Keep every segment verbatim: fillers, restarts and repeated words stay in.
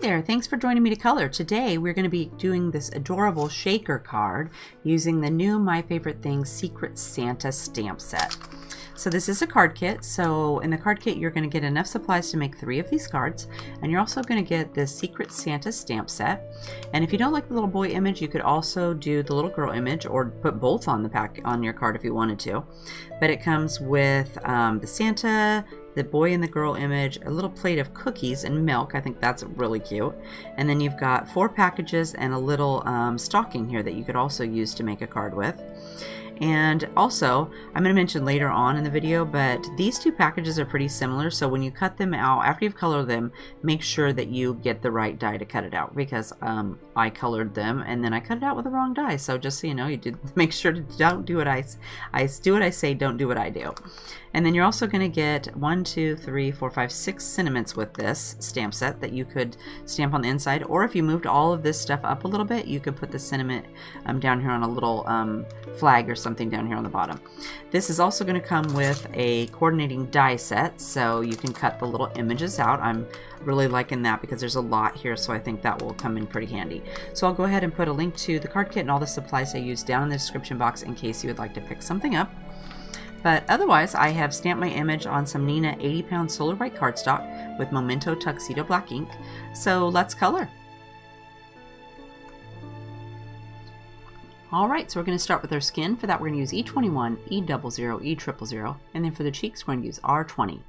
Hey there, thanks for joining me to color. Today we're going to be doing this adorable shaker card using the new My Favorite Things Secret Santa stamp set. So this is a card kit. So in the card kit you're going to get enough supplies to make three of these cards, and you're also going to get the Secret Santa stamp set. And if you don't like the little boy image, you could also do the little girl image or put both on the pack on your card if you wanted to. But it comes with um, the Santa, the boy and the girl image, a little plate of cookies and milk. I think that's really cute. And then you've got four packages and a little um, stocking here that you could also use to make a card with. And also, I'm going to mention later on in the video, but these two packages are pretty similar, so when you cut them out, after you've colored them, make sure that you get the right die to cut it out, because um, I colored them and then I cut it out with the wrong die. So just so you know, you did make sure to don't do what I, I do what I say, don't do what I do. And then you're also going to get one, two, three, four, five, six sentiments with this stamp set that you could stamp on the inside, or if you moved all of this stuff up a little bit, you could put the sentiment um, down here on a little um, flag or something. Something down here on the bottom. This is also going to come with a coordinating die set, so you can cut the little images out. I'm really liking that because there's a lot here, so I think that will come in pretty handy. So I'll go ahead and put a link to the card kit and all the supplies I use down in the description box in case you would like to pick something up. But otherwise, I have stamped my image on some Neenah eighty pound Solar White cardstock with Memento Tuxedo Black ink. So let's color. Alright, so we're going to start with our skin. For that, we're going to use E twenty-one, E double zero, E triple zero, and then for the cheeks, we're going to use R twenty.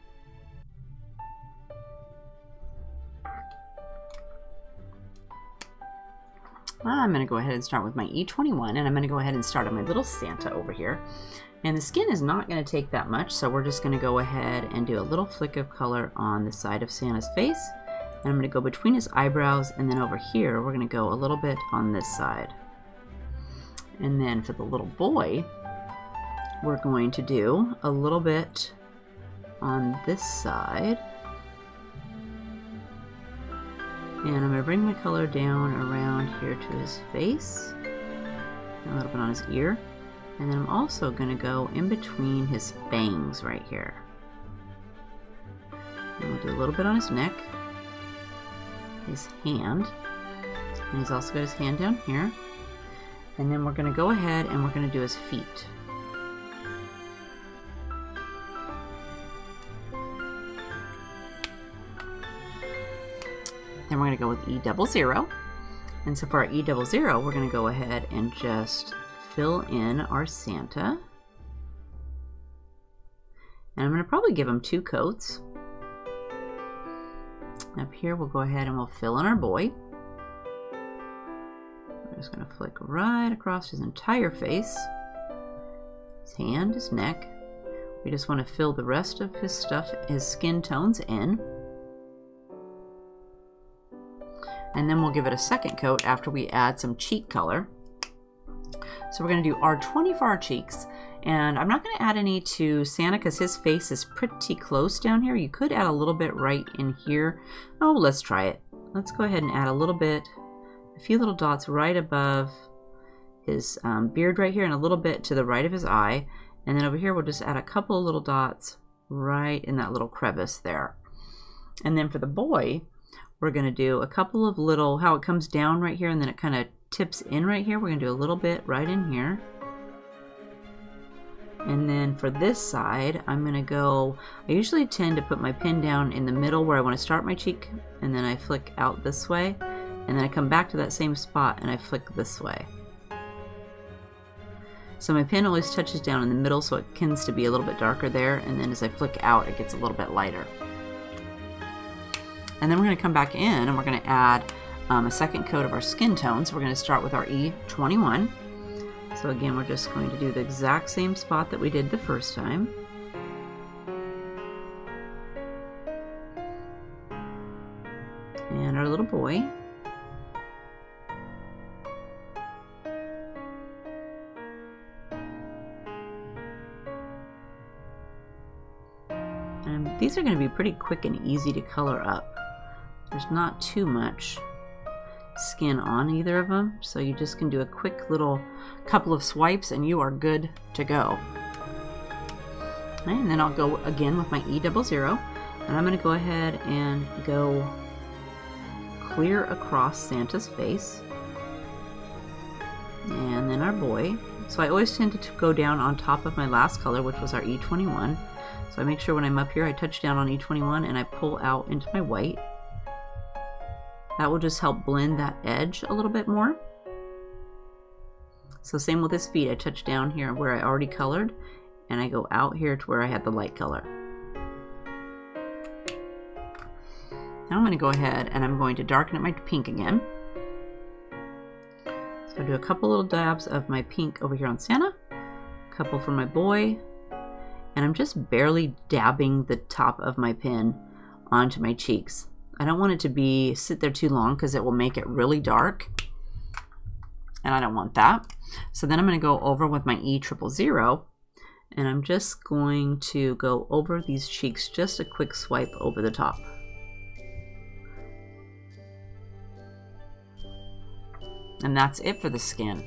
I'm going to go ahead and start with my E twenty-one, and I'm going to go ahead and start on my little Santa over here. And the skin is not going to take that much, so we're just going to go ahead and do a little flick of color on the side of Santa's face. And I'm going to go between his eyebrows, and then over here, we're going to go a little bit on this side. And then for the little boy, we're going to do a little bit on this side. And I'm going to bring my color down around here to his face, and a little bit on his ear. And then I'm also going to go in between his fangs right here. And we'll do a little bit on his neck, his hand, and he's also got his hand down here. And then we're going to go ahead and we're going to do his feet. Then we're going to go with E double zero. And so for our E double zero, we're going to go ahead and just fill in our Santa. And I'm going to probably give him two coats. Up here, we'll go ahead and we'll fill in our boy. Just going to flick right across his entire face, his hand, his neck. We just want to fill the rest of his stuff, his skin tones in. And then we'll give it a second coat after we add some cheek color. So we're going to do R twenty for our cheeks. And I'm not going to add any to Santa because his face is pretty close down here. You could add a little bit right in here. Oh, let's try it. Let's go ahead and add a little bit. A few little dots right above his um, beard right here and a little bit to the right of his eye. And then over here we'll just add a couple of little dots right in that little crevice there. And then for the boy, we're going to do a couple of little, how it comes down right here and then it kind of tips in right here. We're going to do a little bit right in here. And then for this side, I'm going to go, I usually tend to put my pin down in the middle where I want to start my cheek, and then I flick out this way. And then I come back to that same spot and I flick this way. So my pin always touches down in the middle, so it tends to be a little bit darker there, and then as I flick out it gets a little bit lighter. And then we're going to come back in and we're going to add um, a second coat of our skin tone. So we're going to start with our E twenty-one. So again, we're just going to do the exact same spot that we did the first time. And our little boy. These are going to be pretty quick and easy to color up. There's not too much skin on either of them, so you just can do a quick little couple of swipes and you are good to go. And then I'll go again with my E double zero, and I'm going to go ahead and go clear across Santa's face. And then our boy. So I always tend to go down on top of my last color, which was our E twenty-one. So I make sure when I'm up here, I touch down on E twenty-one and I pull out into my white. That will just help blend that edge a little bit more. So same with his feet. I touch down here where I already colored and I go out here to where I had the light color. Now I'm going to go ahead and I'm going to darken up my pink again. So I do a couple little dabs of my pink over here on Santa, a couple for my boy, and I'm just barely dabbing the top of my pen onto my cheeks. I don't want it to be sit there too long because it will make it really dark, and I don't want that. So then I'm going to go over with my E triple zero, and I'm just going to go over these cheeks, just a quick swipe over the top. And that's it for the skin.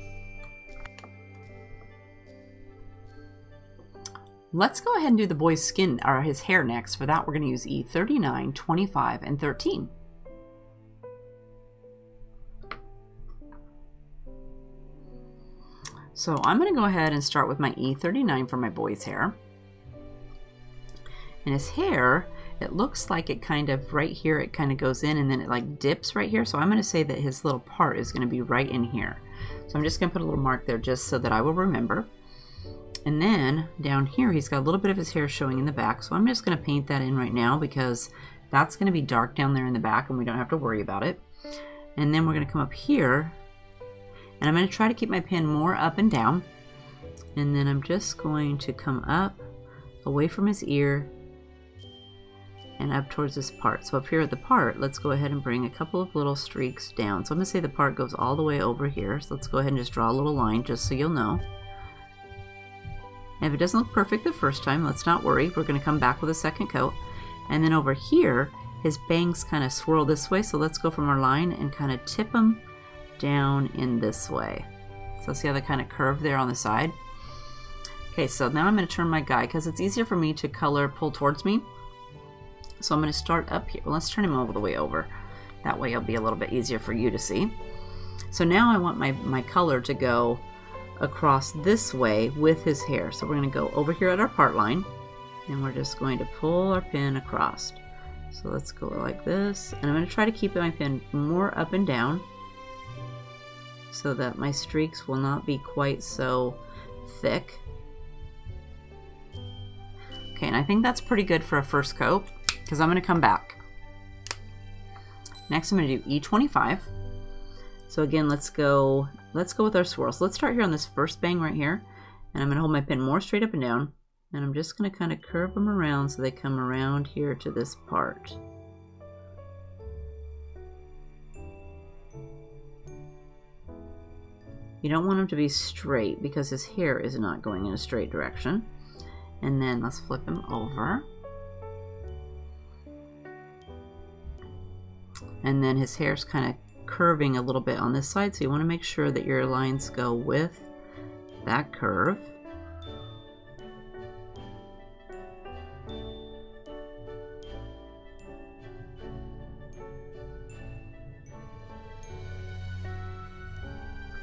Let's go ahead and do the boy's skin, or his hair next. For that, we're going to use E thirty-nine, twenty-five, and thirteen. So I'm going to go ahead and start with my E thirty-nine for my boy's hair. And his hair, it looks like it kind of right here, it kind of goes in and then it like dips right here. So I'm going to say that his little part is going to be right in here. So I'm just going to put a little mark there just so that I will remember. And then down here, he's got a little bit of his hair showing in the back. So I'm just going to paint that in right now because that's going to be dark down there in the back and we don't have to worry about it. And then we're going to come up here and I'm going to try to keep my pen more up and down. And then I'm just going to come up away from his ear and up towards this part. So up here at the part, let's go ahead and bring a couple of little streaks down. So I'm going to say the part goes all the way over here. So let's go ahead and just draw a little line just so you'll know. And if it doesn't look perfect the first time, let's not worry. We're going to come back with a second coat. And then over here, his bangs kind of swirl this way. So let's go from our line and kind of tip them down in this way. So see how they kind of curve there on the side? Okay, so now I'm going to turn my guy because it's easier for me to color pull towards me. So I'm going to start up here. Let's turn him all the way over. That way it'll be a little bit easier for you to see. So now I want my, my color to go across this way with his hair. So we're going to go over here at our part line and we're just going to pull our pen across. So let's go like this. And I'm going to try to keep my pen more up and down so that my streaks will not be quite so thick. Okay, and I think that's pretty good for a first coat, because I'm going to come back. Next I'm going to do E twenty-five. So again, let's go let's go with our swirls. Let's start here on this first bang right here, and I'm going to hold my pen more straight up and down, and I'm just going to kind of curve them around so they come around here to this part. You don't want them to be straight because his hair is not going in a straight direction. And then let's flip him over. And then his hair's kind of curving a little bit on this side, so you want to make sure that your lines go with that curve.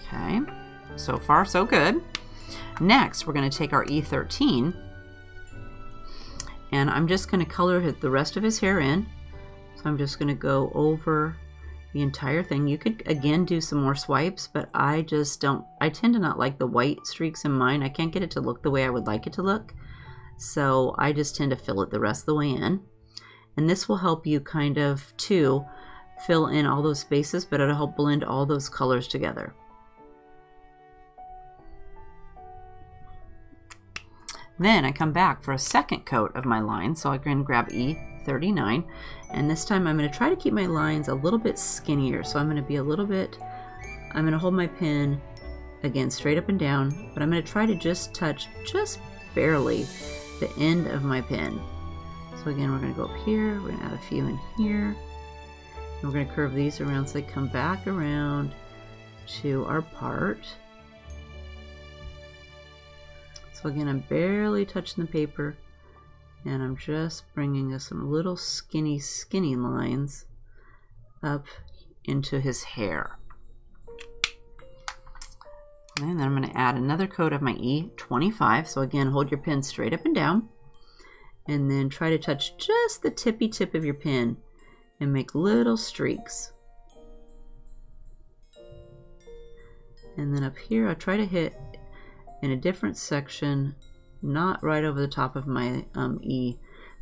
Okay, so far so good. Next, we're going to take our E thirteen, and I'm just going to color the rest of his hair in. So I'm just going to go over the entire thing. You could, again, do some more swipes, but I just don't, I tend to not like the white streaks in mine. I can't get it to look the way I would like it to look. So I just tend to fill it the rest of the way in. And this will help you kind of, too, fill in all those spaces, but it'll help blend all those colors together. Then I come back for a second coat of my line. So I can grab E thirty-nine, and this time I'm going to try to keep my lines a little bit skinnier. So I'm going to be a little bit, I'm going to hold my pen again straight up and down, but I'm going to try to just touch just barely the end of my pen. So again, we're going to go up here, we're going to add a few in here, and we're going to curve these around so they come back around to our part. So again, I'm barely touching the paper. And I'm just bringing us some little skinny, skinny lines up into his hair. And then I'm going to add another coat of my E twenty-five. So again, hold your pen straight up and down, and then try to touch just the tippy tip of your pen and make little streaks. And then up here, I try to hit in a different section, not right over the top of my um, E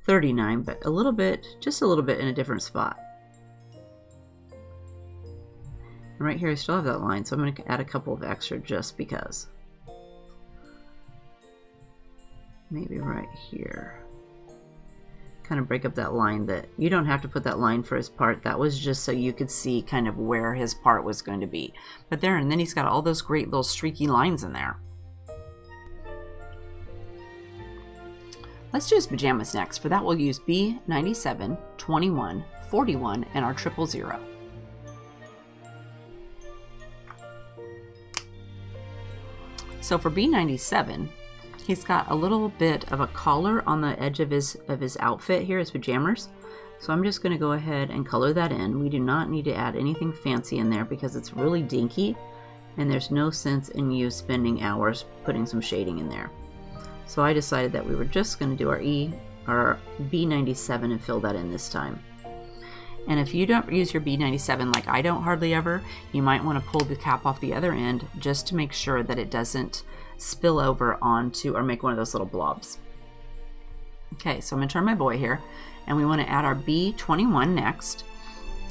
thirty-nine, but a little bit, just a little bit in a different spot. And right here, I still have that line, so I'm going to add a couple of extra just because. Maybe right here. Kind of break up that line. That you don't have to put that line for his part. That was just so you could see kind of where his part was going to be. But there, and then he's got all those great little streaky lines in there. Let's do his pajamas next. For that, we'll use B ninety-seven, twenty-one, forty-one, and our triple zero. So for B ninety-seven, he's got a little bit of a collar on the edge of his of his outfit here, his pajamas. So I'm just going to go ahead and color that in. We do not need to add anything fancy in there because it's really dinky, and there's no sense in you spending hours putting some shading in there. So I decided that we were just going to do our E or B ninety-seven and fill that in this time. And if you don't use your B ninety-seven, like I don't hardly ever, you might want to pull the cap off the other end just to make sure that it doesn't spill over onto or make one of those little blobs. Okay, so I'm going to turn my boy here, and we want to add our B twenty-one next.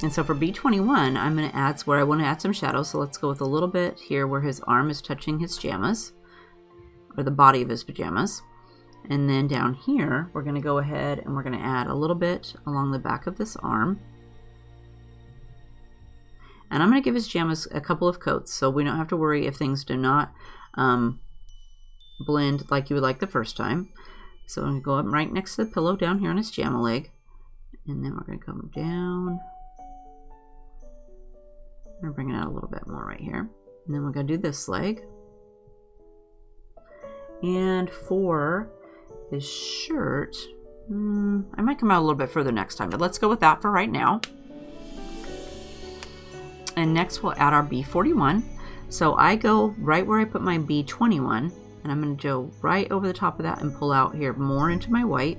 And so for B twenty-one, I'm going to add where I want to add some shadows. So let's go with a little bit here where his arm is touching his pajamas, or the body of his pajamas. And then down here, we're going to go ahead and we're going to add a little bit along the back of this arm. And I'm going to give his pajamas a couple of coats, so we don't have to worry if things do not um, blend like you would like the first time. So I'm going to go up right next to the pillow down here on his pajama leg. And then we're going to come down. I'm going to bring it out a little bit more right here. And then we're going to do this leg. And for his shirt, hmm, I might come out a little bit further next time, but let's go with that for right now. And next we'll add our B forty-one. So I go right where I put my B twenty-one, and I'm going to go right over the top of that and pull out here more into my white.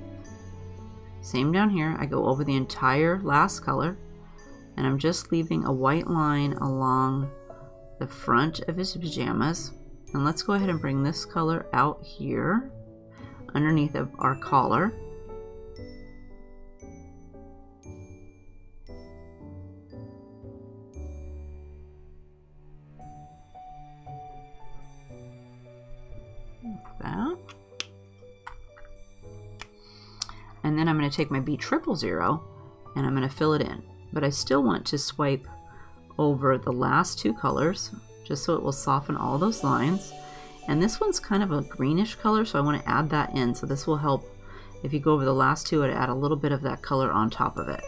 Same down here. I go over the entire last color, and I'm just leaving a white line along the front of his pajamas. And let's go ahead and bring this color out here underneath of our collar. Like that. And then I'm going to take my B triple zero and I'm going to fill it in. But I still want to swipe over the last two colors just so it will soften all those lines. And this one's kind of a greenish color, so I want to add that in. So this will help if you go over the last two and add a little bit of that color on top of it.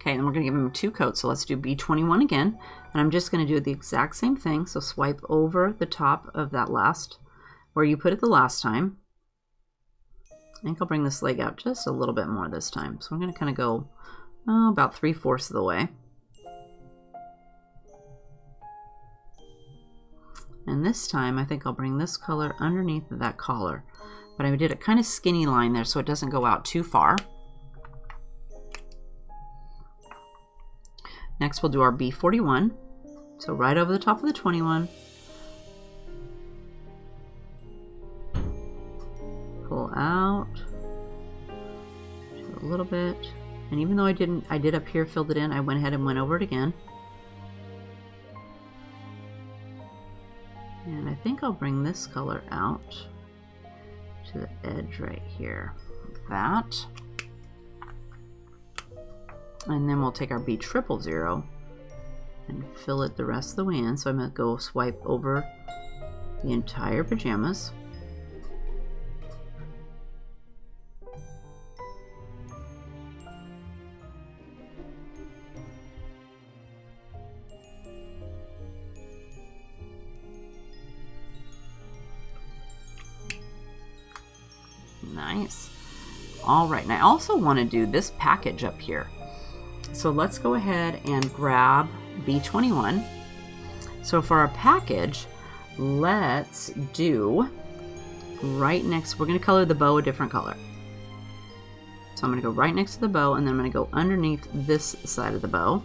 Okay, and we're going to give him two coats. So let's do B twenty-one again. And I'm just going to do the exact same thing. So swipe over the top of that last, where you put it the last time. I think I'll bring this leg out just a little bit more this time. So I'm going to kind of go oh, about three-fourths of the way. And this time I think I'll bring this color underneath that collar. But I did a kind of skinny line there so it doesn't go out too far. Next we'll do our B forty-one. So right over the top of the twenty-one. Pull out a little bit, and even though I didn't, I did up here, filled it in, I went ahead and went over it again. And I think I'll bring this color out to the edge right here, like that. And then we'll take our B triple zero and fill it the rest of the way in. So I'm going to go swipe over the entire pajamas. nice. All right, and I also want to do this package up here. So let's go ahead and grab B twenty-one. So for our package, let's do right next, we're going to color the bow a different color. So I'm going to go right next to the bow, and then I'm going to go underneath this side of the bow.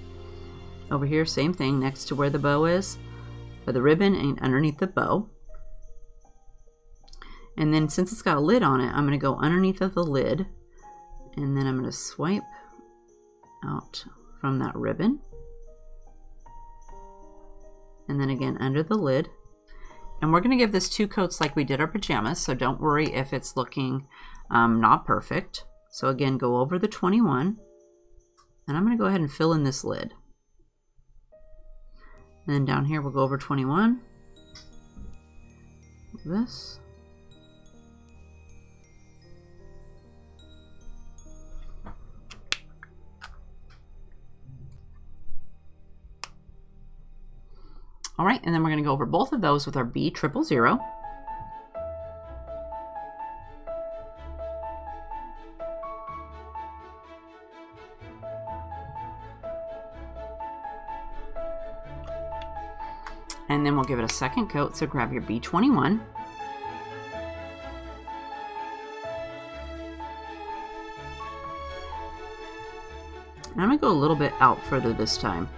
Over here, same thing, next to where the bow is, for the ribbon, and underneath the bow. And then since it's got a lid on it, I'm going to go underneath of the lid, and then I'm going to swipe out from that ribbon, and then again under the lid. And we're going to give this two coats like we did our pajamas, so don't worry if it's looking um, not perfect. So again, go over the twenty-one, and I'm going to go ahead and fill in this lid. And then down here we'll go over twenty-one, like this. All right, and then we're going to go over both of those with our B triple zero. And then we'll give it a second coat, so grab your B twenty-one. And I'm going to go a little bit out further this time.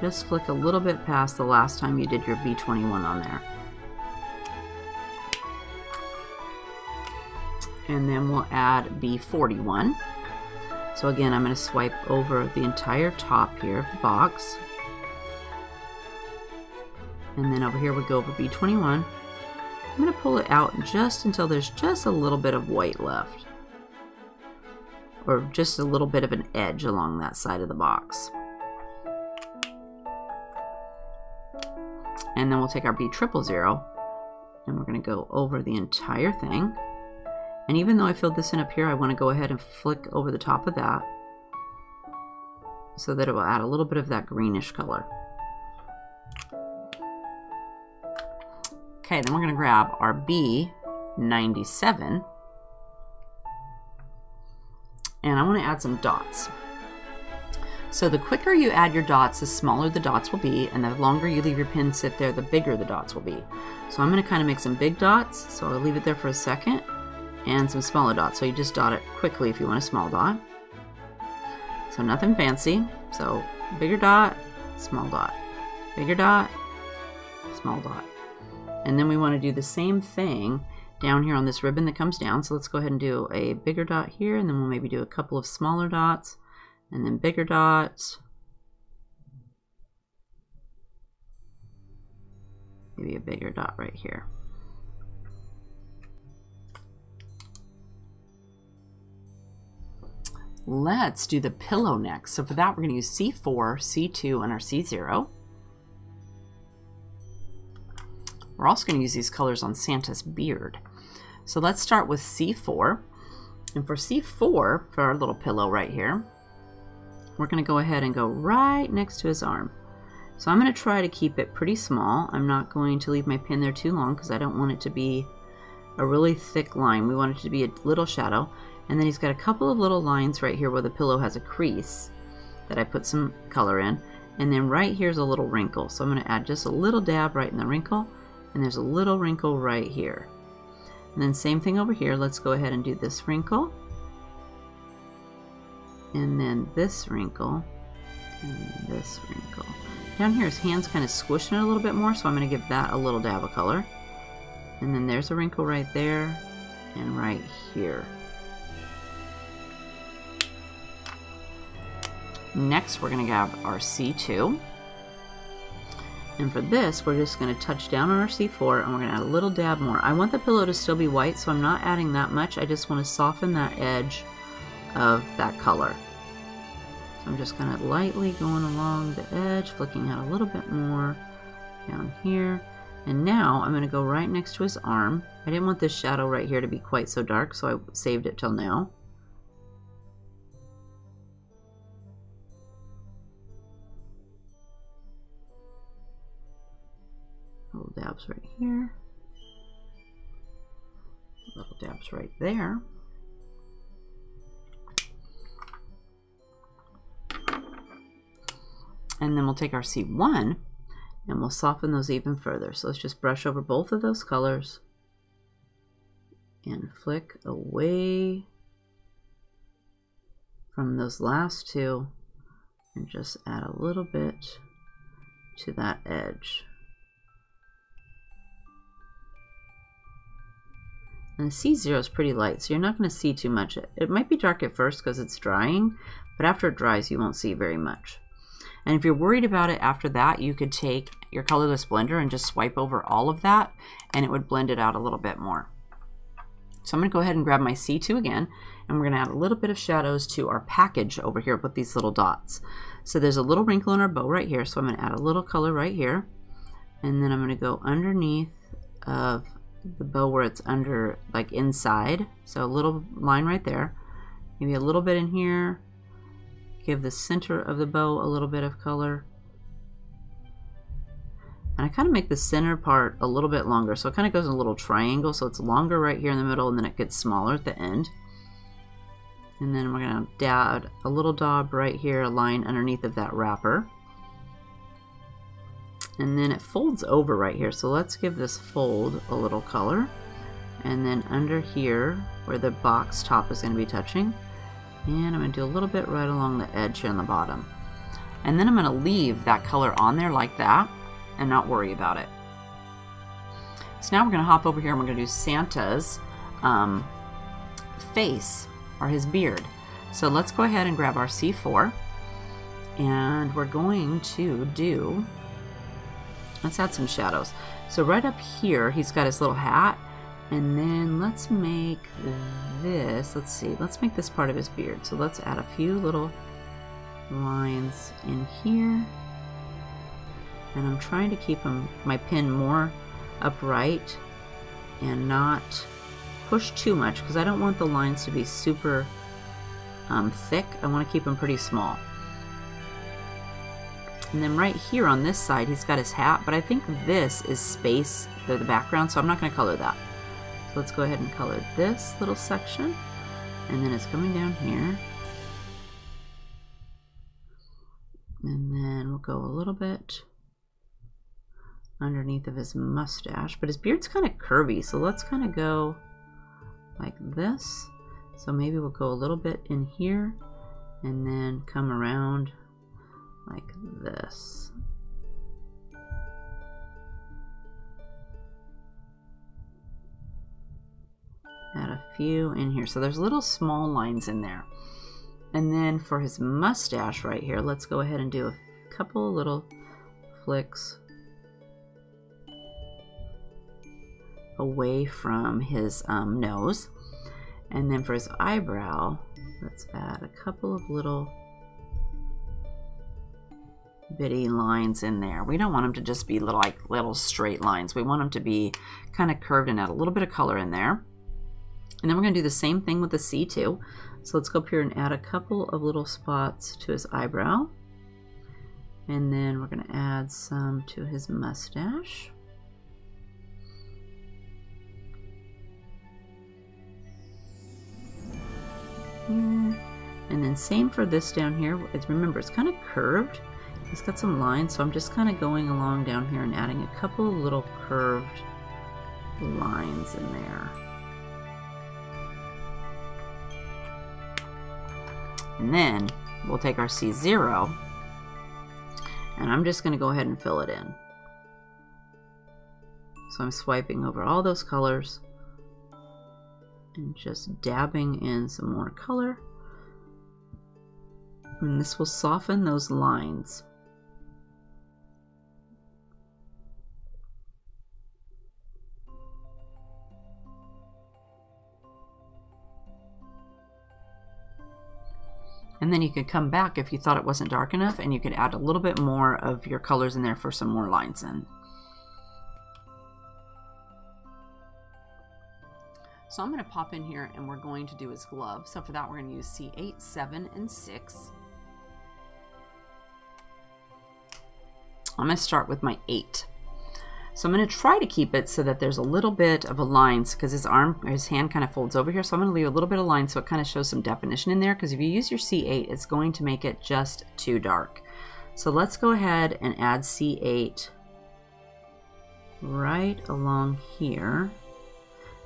Just flick a little bit past the last time you did your B twenty-one on there. And then we'll add B forty-one. So again, I'm going to swipe over the entire top here of the box. And then over here we go over B twenty-one. I'm going to pull it out just until there's just a little bit of white left. Or just a little bit of an edge along that side of the box. And then we'll take our B triple zero, and we're going to go over the entire thing. And even though I filled this in up here, I want to go ahead and flick over the top of that so that it will add a little bit of that greenish color. Okay, then we're going to grab our B ninety-seven, and I want to add some dots. So the quicker you add your dots, the smaller the dots will be, and the longer you leave your pin sit there, the bigger the dots will be. So I'm going to kind of make some big dots, so I'll leave it there for a second, and some smaller dots. So you just dot it quickly if you want a small dot. So nothing fancy. So bigger dot, small dot, bigger dot, small dot. And then we want to do the same thing down here on this ribbon that comes down. So let's go ahead and do a bigger dot here, and then we'll maybe do a couple of smaller dots. And then bigger dots, maybe a bigger dot right here. Let's do the pillow next. So for that, we're going to use C four, C two, and our C zero. We're also going to use these colors on Santa's beard. So let's start with C four. And for C four, for our little pillow right here, we're going to go ahead and go right next to his arm. So I'm going to try to keep it pretty small. I'm not going to leave my pin there too long because I don't want it to be a really thick line. We want it to be a little shadow. And then he's got a couple of little lines right here where the pillow has a crease that I put some color in. And then right here's a little wrinkle. So I'm going to add just a little dab right in the wrinkle. And there's a little wrinkle right here. And then same thing over here. Let's go ahead and do this wrinkle. And then this wrinkle, and this wrinkle. Down here his hand's kind of squishing it a little bit more, so I'm going to give that a little dab of color. And then there's a wrinkle right there, and right here. Next we're going to grab our C two. And for this, we're just going to touch down on our C four, and we're going to add a little dab more. I want the pillow to still be white, so I'm not adding that much. I just want to soften that edge of that color. So I'm just kind of lightly going along the edge, flicking out a little bit more down here. And now I'm going to go right next to his arm. I didn't want this shadow right here to be quite so dark, so I saved it till now. Little dabs right here. Little dabs right there. And then we'll take our C one and we'll soften those even further. So let's just brush over both of those colors and flick away from those last two and just add a little bit to that edge. And the C zero is pretty light, so you're not going to see too much. It might be dark at first because it's drying, but after it dries you won't see very much. And if you're worried about it after that, you could take your colorless blender and just swipe over all of that and it would blend it out a little bit more. So I'm going to go ahead and grab my C two again, and we're going to add a little bit of shadows to our package over here with these little dots. So there's a little wrinkle in our bow right here, so I'm going to add a little color right here, and then I'm going to go underneath of the bow where it's under, like inside, so a little line right there, maybe a little bit in here. Give the center of the bow a little bit of color. And I kind of make the center part a little bit longer. So it kind of goes in a little triangle. So it's longer right here in the middle, and then it gets smaller at the end. And then we're going to add a little daub right here, a line underneath of that wrapper. And then it folds over right here. So let's give this fold a little color. And then under here, where the box top is going to be touching, and I'm going to do a little bit right along the edge here on the bottom. And then I'm going to leave that color on there like that and not worry about it. So now we're going to hop over here and we're going to do Santa's um, face or his beard. So let's go ahead and grab our C four, and we're going to do, let's add some shadows. So right up here he's got his little hat. And then let's make this, let's see, let's make this part of his beard. So let's add a few little lines in here. And I'm trying to keep them, my pin more upright and not push too much, because I don't want the lines to be super um, thick. I want to keep them pretty small. And then right here on this side, he's got his hat, but I think this is space, they're the background, so I'm not going to color that. So let's go ahead and color this little section, and then it's coming down here, and then we'll go a little bit underneath of his mustache, but his beard's kind of curvy, so let's kind of go like this. So maybe we'll go a little bit in here and then come around like this. Add a few in here. So there's little small lines in there. And then for his mustache right here, let's go ahead and do a couple little flicks away from his um, nose. And then for his eyebrow, let's add a couple of little bitty lines in there. We don't want them to just be little, like little straight lines. We want them to be kind of curved and add a little bit of color in there. And then we're going to do the same thing with the C two. So let's go up here and add a couple of little spots to his eyebrow. And then we're going to add some to his mustache. Here. And then same for this down here. It's, remember, it's kind of curved. It's got some lines, so I'm just kind of going along down here and adding a couple of little curved lines in there. And then we'll take our C zero, and I'm just going to go ahead and fill it in. So I'm swiping over all those colors and just dabbing in some more color. And this will soften those lines. And then you could come back if you thought it wasn't dark enough, and you could add a little bit more of your colors in there for some more lines in. So I'm going to pop in here and we're going to do his glove. So for that, we're going to use C eight, seven, and six. I'm going to start with my eight. So I'm going to try to keep it so that there's a little bit of a line, because his arm or his hand kind of folds over here. So I'm going to leave a little bit of line so it kind of shows some definition in there, because if you use your C eight, it's going to make it just too dark. So let's go ahead and add C eight right along here.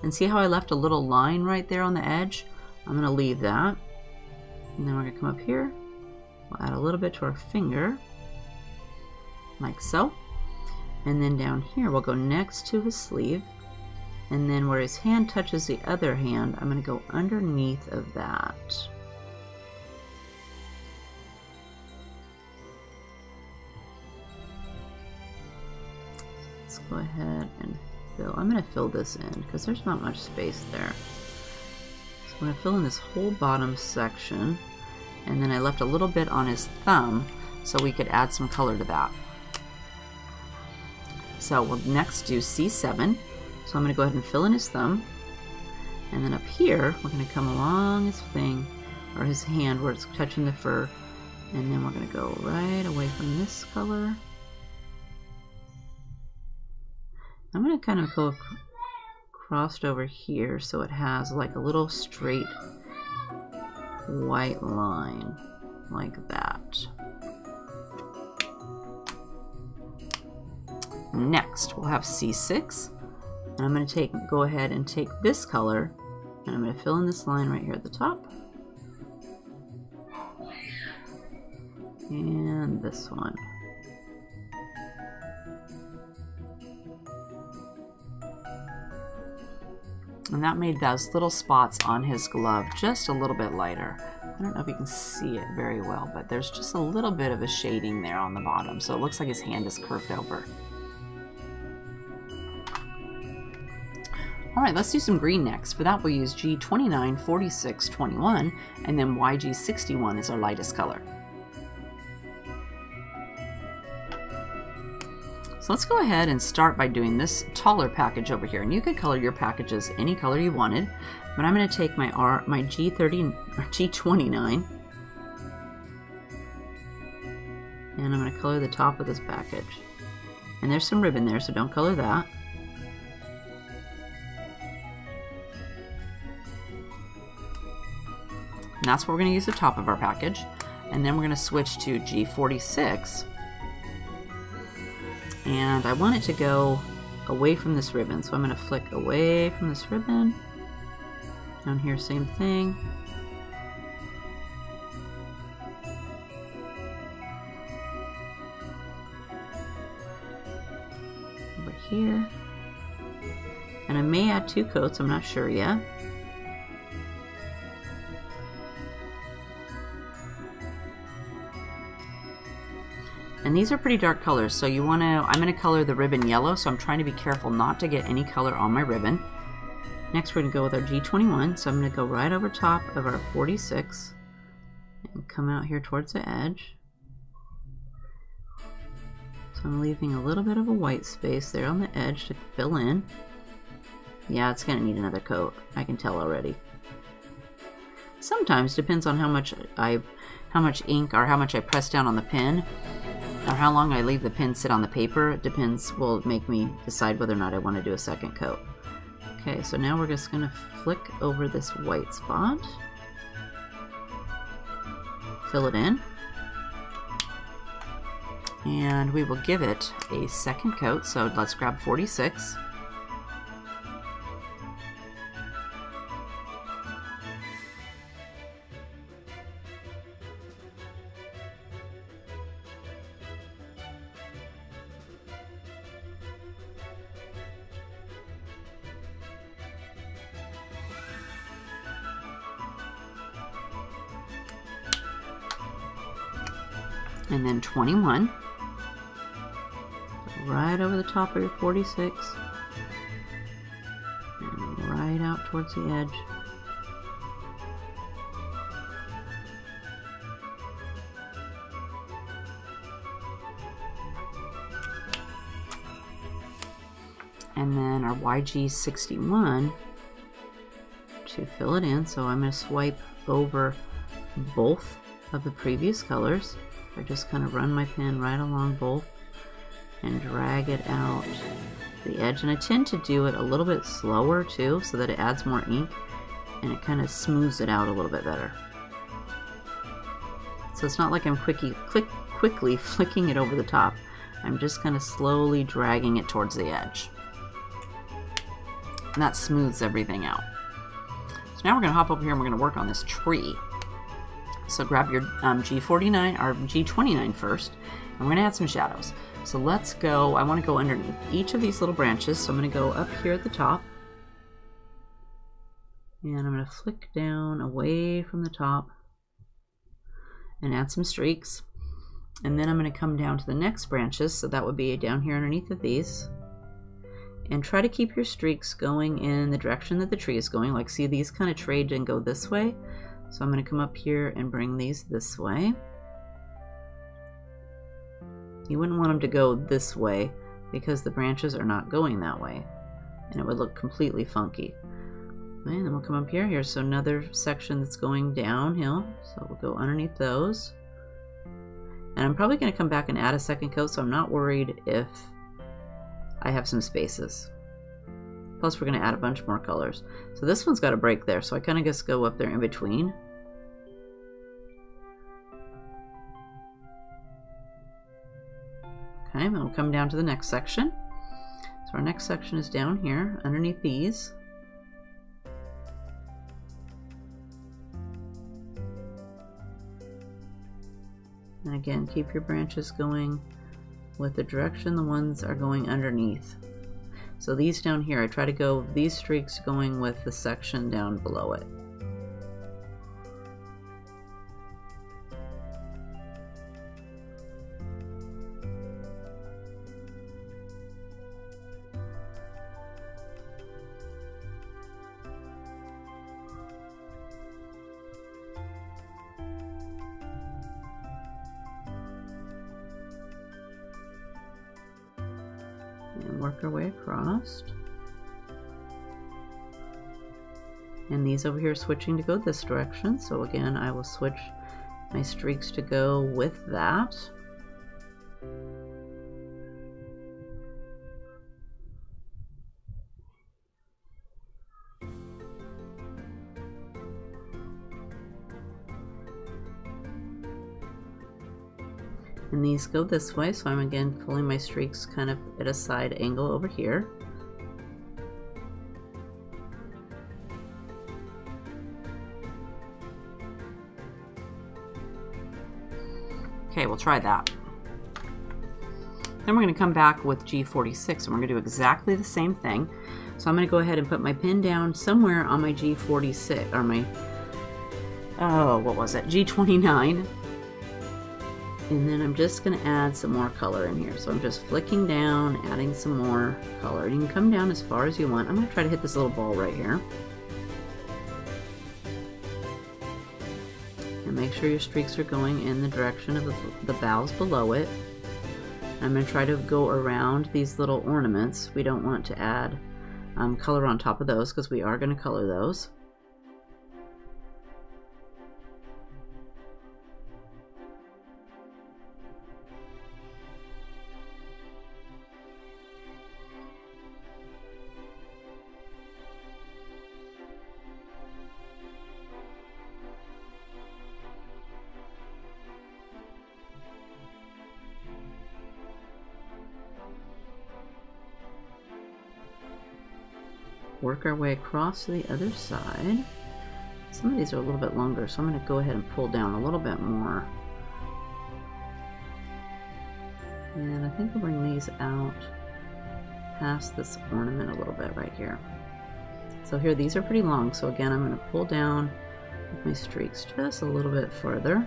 And see how I left a little line right there on the edge? I'm going to leave that. And then we're going to come up here. We'll add a little bit to our finger, like so. And then down here, we'll go next to his sleeve. And then where his hand touches the other hand, I'm going to go underneath of that. Let's go ahead and fill. I'm going to fill this in because there's not much space there. So I'm going to fill in this whole bottom section. And then I left a little bit on his thumb so we could add some color to that. So we'll next do C seven. So I'm going to go ahead and fill in his thumb. And then up here, we're going to come along his thing, or his hand where it's touching the fur. And then we're going to go right away from this color. I'm going to kind of go crossed over here so it has like a little straight white line, like that. Next, we'll have C six, and I'm going to take, go ahead and take this color, and I'm going to fill in this line right here at the top, and this one. And that made those little spots on his glove just a little bit lighter. I don't know if you can see it very well, but there's just a little bit of a shading there on the bottom, so it looks like his hand is curved over. All right, let's do some green next. For that, we'll use G twenty-nine, forty-six, twenty-one, and then Y G sixty-one is our lightest color. So let's go ahead and start by doing this taller package over here. And you could color your packages any color you wanted, but I'm going to take my R, my G thirty, G twenty-nine, and I'm going to color the top of this package. And there's some ribbon there, so don't color that. And that's what we're going to use the top of our package. And then we're going to switch to G forty-six. And I want it to go away from this ribbon. So I'm going to flick away from this ribbon. Down here, same thing. Over here. And I may add two coats, I'm not sure yet. And these are pretty dark colors, so you want to, I'm going to color the ribbon yellow, so I'm trying to be careful not to get any color on my ribbon. Next we're going to go with our G twenty-one, so I'm going to go right over top of our forty-six and come out here towards the edge. So I'm leaving a little bit of a white space there on the edge to fill in. Yeah, it's going to need another coat, I can tell already. Sometimes, depends on how much I, how much ink or how much I press down on the pen, or how long I leave the pen sit on the paper, it depends, will make me decide whether or not I want to do a second coat. Okay, so now we're just going to flick over this white spot, fill it in, and we will give it a second coat. So let's grab forty-six. And then twenty-one, right over the top of your forty-six, and right out towards the edge. And then our Y G sixty-one to fill it in, so I'm going to swipe over both of the previous colors. I just kind of run my pen right along both and drag it out to the edge. And I tend to do it a little bit slower too, so that it adds more ink and it kind of smooths it out a little bit better. So it's not like I'm quickly, click, quickly flicking it over the top. I'm just kind of slowly dragging it towards the edge. And that smooths everything out. So now we're going to hop over here and we're going to work on this tree. So grab your um, G forty-nine or G twenty-nine first, and we're going to add some shadows. So let's go, I want to go underneath each of these little branches, so I'm going to go up here at the top, and I'm going to flick down away from the top and add some streaks. And then I'm going to come down to the next branches, so that would be down here underneath of these, and try to keep your streaks going in the direction that the tree is going. Like, see, these kind of trade and go this way. So I'm going to come up here and bring these this way. You wouldn't want them to go this way because the branches are not going that way, and it would look completely funky. Okay, and then we'll come up here. Here's another section that's going downhill, so we'll go underneath those. And I'm probably going to come back and add a second coat, so I'm not worried if I have some spaces. Plus we're going to add a bunch more colors. So this one's got a break there, so I kind of just go up there in between. Okay, and we'll come down to the next section. So our next section is down here underneath these. And again, keep your branches going with the direction the ones are going underneath. So these down here, I try to go these streaks going with the section down below it. And work our way across. And these over here are switching to go this direction. So again, I will switch my streaks to go with that. And these go this way, so I'm again pulling my streaks kind of at a side angle over here. Okay, we'll try that. Then we're going to come back with G forty-six, and we're going to do exactly the same thing. So I'm going to go ahead and put my pin down somewhere on my G forty-six, or my, oh, what was it, G twenty-nine. And then I'm just going to add some more color in here. So I'm just flicking down, adding some more color. You can come down as far as you want. I'm going to try to hit this little ball right here. And make sure your streaks are going in the direction of the, the boughs below it. I'm going to try to go around these little ornaments. We don't want to add um, color on top of those because we are going to color those. Work our way across to the other side. Some of these are a little bit longer, so I'm going to go ahead and pull down a little bit more. And I think we'll bring these out past this ornament a little bit right here. So here, these are pretty long, so again, I'm going to pull down with my streaks just a little bit further.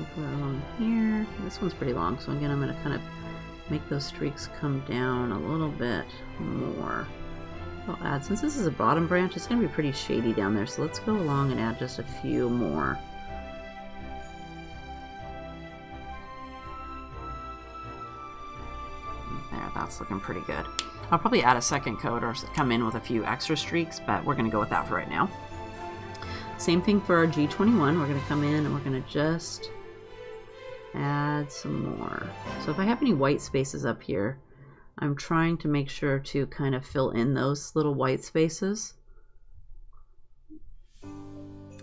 We'll put it along here. This one's pretty long, so again, I'm going to kind of make those streaks come down a little bit more. I'll add, since this is a bottom branch, it's going to be pretty shady down there, so let's go along and add just a few more. There, that's looking pretty good. I'll probably add a second coat or come in with a few extra streaks, but we're going to go with that for right now. Same thing for our G twenty-one. We're going to come in and we're going to just add some more. So if I have any white spaces up here, I'm trying to make sure to kind of fill in those little white spaces.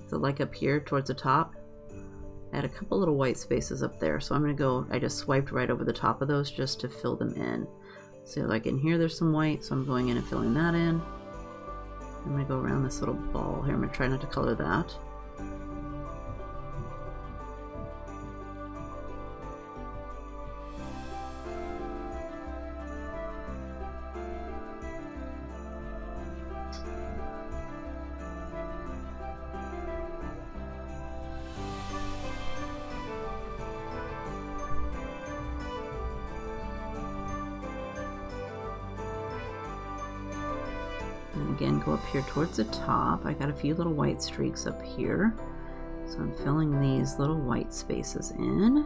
So like up here towards the top, I had a couple little white spaces up there. So I'm going to go, I just swiped right over the top of those just to fill them in. So like in here, there's some white. So I'm going in and filling that in. I'm going to go around this little ball here. I'm going to try not to color that. Again, go up here towards the top. I got a few little white streaks up here. So I'm filling these little white spaces in.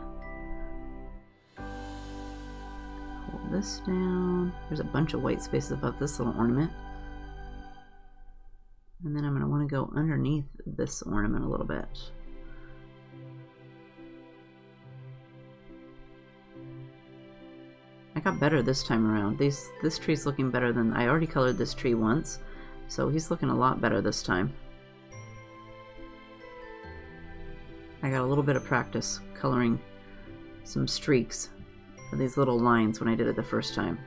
Pull this down. There's a bunch of white spaces above this little ornament. And then I'm going to want to go underneath this ornament a little bit. I got better this time around. These, this tree's looking better than, I already colored this tree once. So he's looking a lot better this time. I got a little bit of practice coloring some streaks for these little lines when I did it the first time.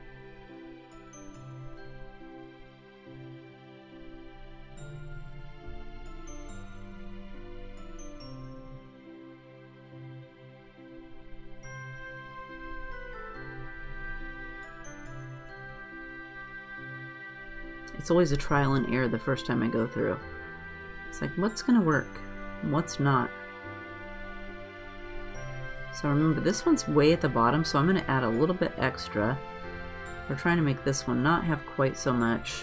It's always a trial and error the first time I go through. It's like, what's going to work? What's not? So remember, this one's way at the bottom, so I'm going to add a little bit extra. We're trying to make this one not have quite so much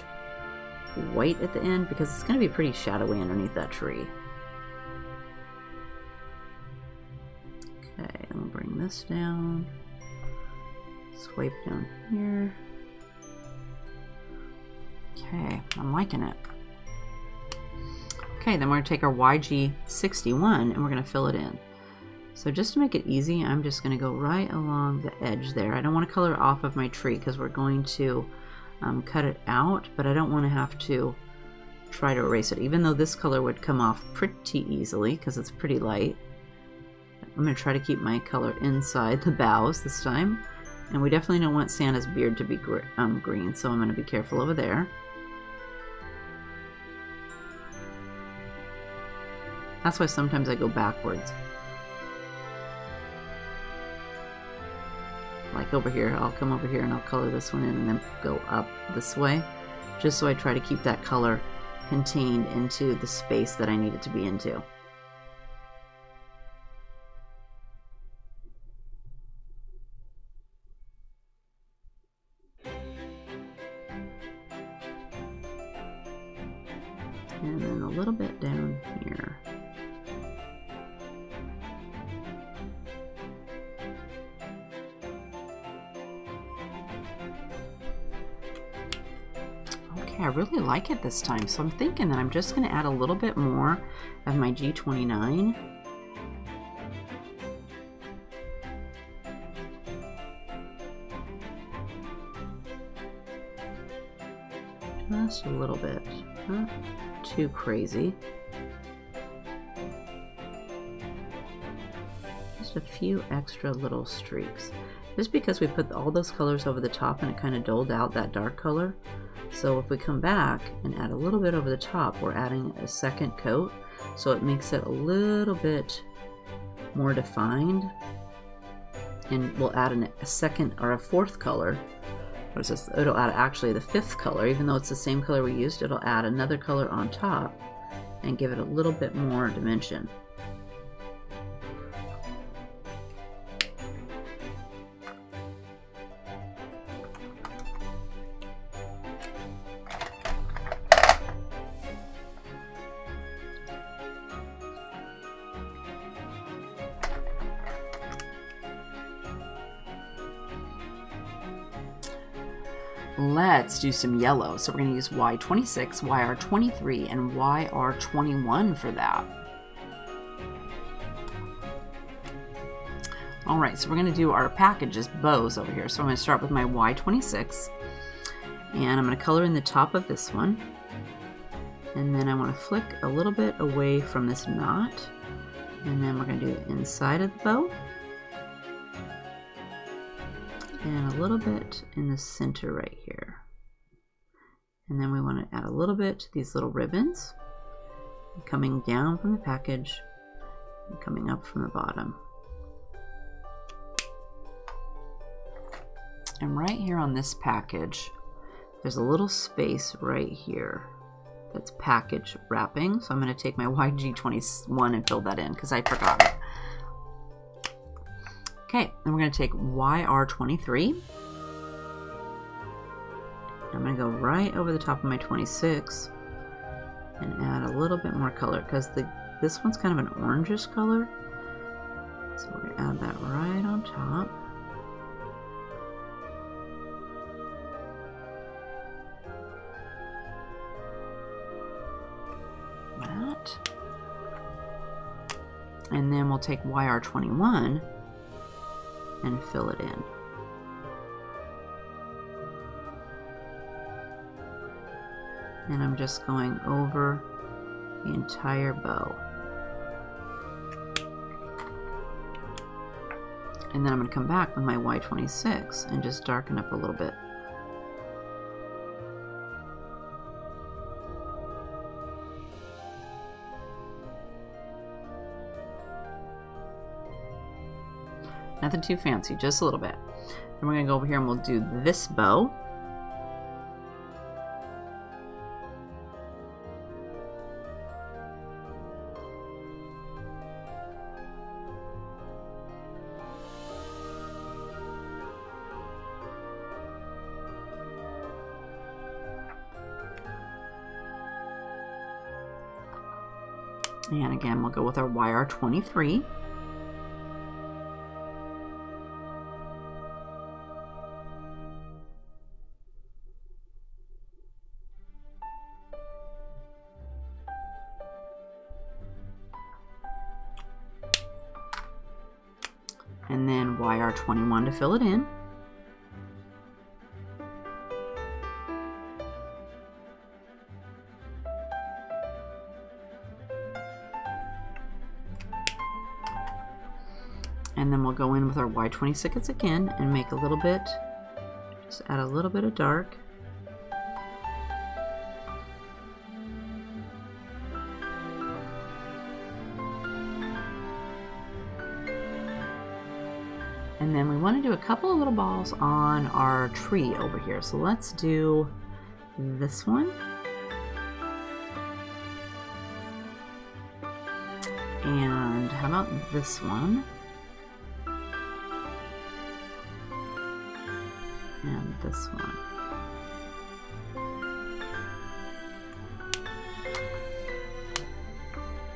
white at the end because it's going to be pretty shadowy underneath that tree. Okay, I'm going to bring this down. Swipe down here. Okay, I'm liking it. Okay, then we're going to take our Y G sixty-one and we're going to fill it in. So just to make it easy, I'm just going to go right along the edge there. I don't want to color off of my tree because we're going to um, cut it out, but I don't want to have to try to erase it, even though this color would come off pretty easily because it's pretty light. I'm going to try to keep my color inside the boughs this time. And we definitely don't want Santa's beard to be gr um, green, so I'm going to be careful over there. That's why sometimes I go backwards. Like over here, I'll come over here and I'll color this one in and then go up this way, just so I try to keep that color contained into the space that I need it to be into. And then a little bit down here. Okay, I really like it this time, so I'm thinking that I'm just going to add a little bit more of my G twenty-nine. Just a little bit. Huh? Too crazy. Just a few extra little streaks. Just because we put all those colors over the top and it kind of doled out that dark color. So if we come back and add a little bit over the top, we're adding a second coat. So it makes it a little bit more defined. And we'll add an, a second or a fourth color. Or just, it'll add actually the fifth color, even though it's the same color we used, it'll add another color on top and give it a little bit more dimension. Let's do some yellow. So we're going to use Y twenty-six, Y R twenty-three, and Y R twenty-one for that. All right, so we're going to do our packages, bows over here. So I'm going to start with my Y twenty-six, and I'm going to color in the top of this one. And then I want to flick a little bit away from this knot. And then we're going to do it inside of the bow. And a little bit in the center right here. And then we want to add a little bit to these little ribbons. Coming down from the package and coming up from the bottom. And right here on this package, there's a little space right here. That's package wrapping. So I'm going to take my Y G twenty-one and fill that in because I forgot it. Okay, and we're going to take Y R twenty-three. I'm going to go right over the top of my twenty-six and add a little bit more color because the this one's kind of an orangish color. So we're going to add that right on top. And then we'll take Y R twenty-one and fill it in. And I'm just going over the entire bow. And then I'm going to come back with my Y twenty-six and just darken up a little bit. Nothing too fancy, just a little bit. Then we're gonna go over here and we'll do this bow. And again, we'll go with our Y R twenty-three. And then Y R twenty-one to fill it in. And then we'll go in with our Y twenty-six again and make a little bit, just add a little bit of dark. And then we want to do a couple of little balls on our tree over here. So let's do this one. And how about this one? And this one.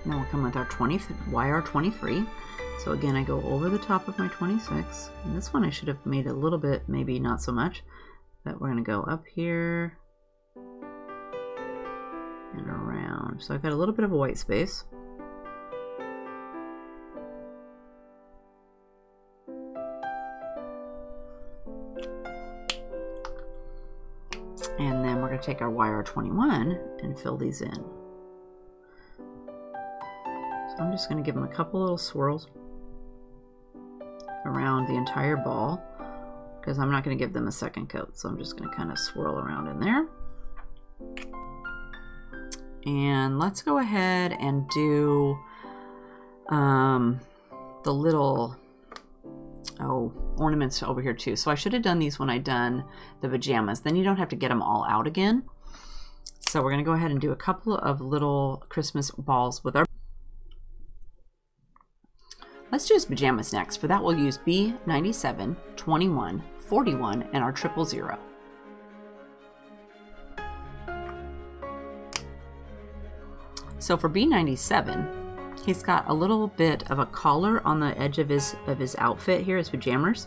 Now we'll come with our Y R twenty-three. So again, I go over the top of my twenty-six, and this one I should have made a little bit, maybe not so much, but we're going to go up here and around. So I've got a little bit of a white space. And then we're going to take our Y R twenty-one and fill these in. So I'm just going to give them a couple little swirls around the entire ball because I'm not going to give them a second coat, so I'm just going to kind of swirl around in there. And let's go ahead and do um, the little oh ornaments over here too. So I should have done these when I done the pajamas, then you don't have to get them all out again. So we're going to go ahead and do a couple of little Christmas balls with our. Let's do his pajamas next. For that, we'll use B ninety-seven, twenty-one, forty-one, and our triple zero. So for B ninety-seven, he's got a little bit of a collar on the edge of his of his outfit here, his pajamas.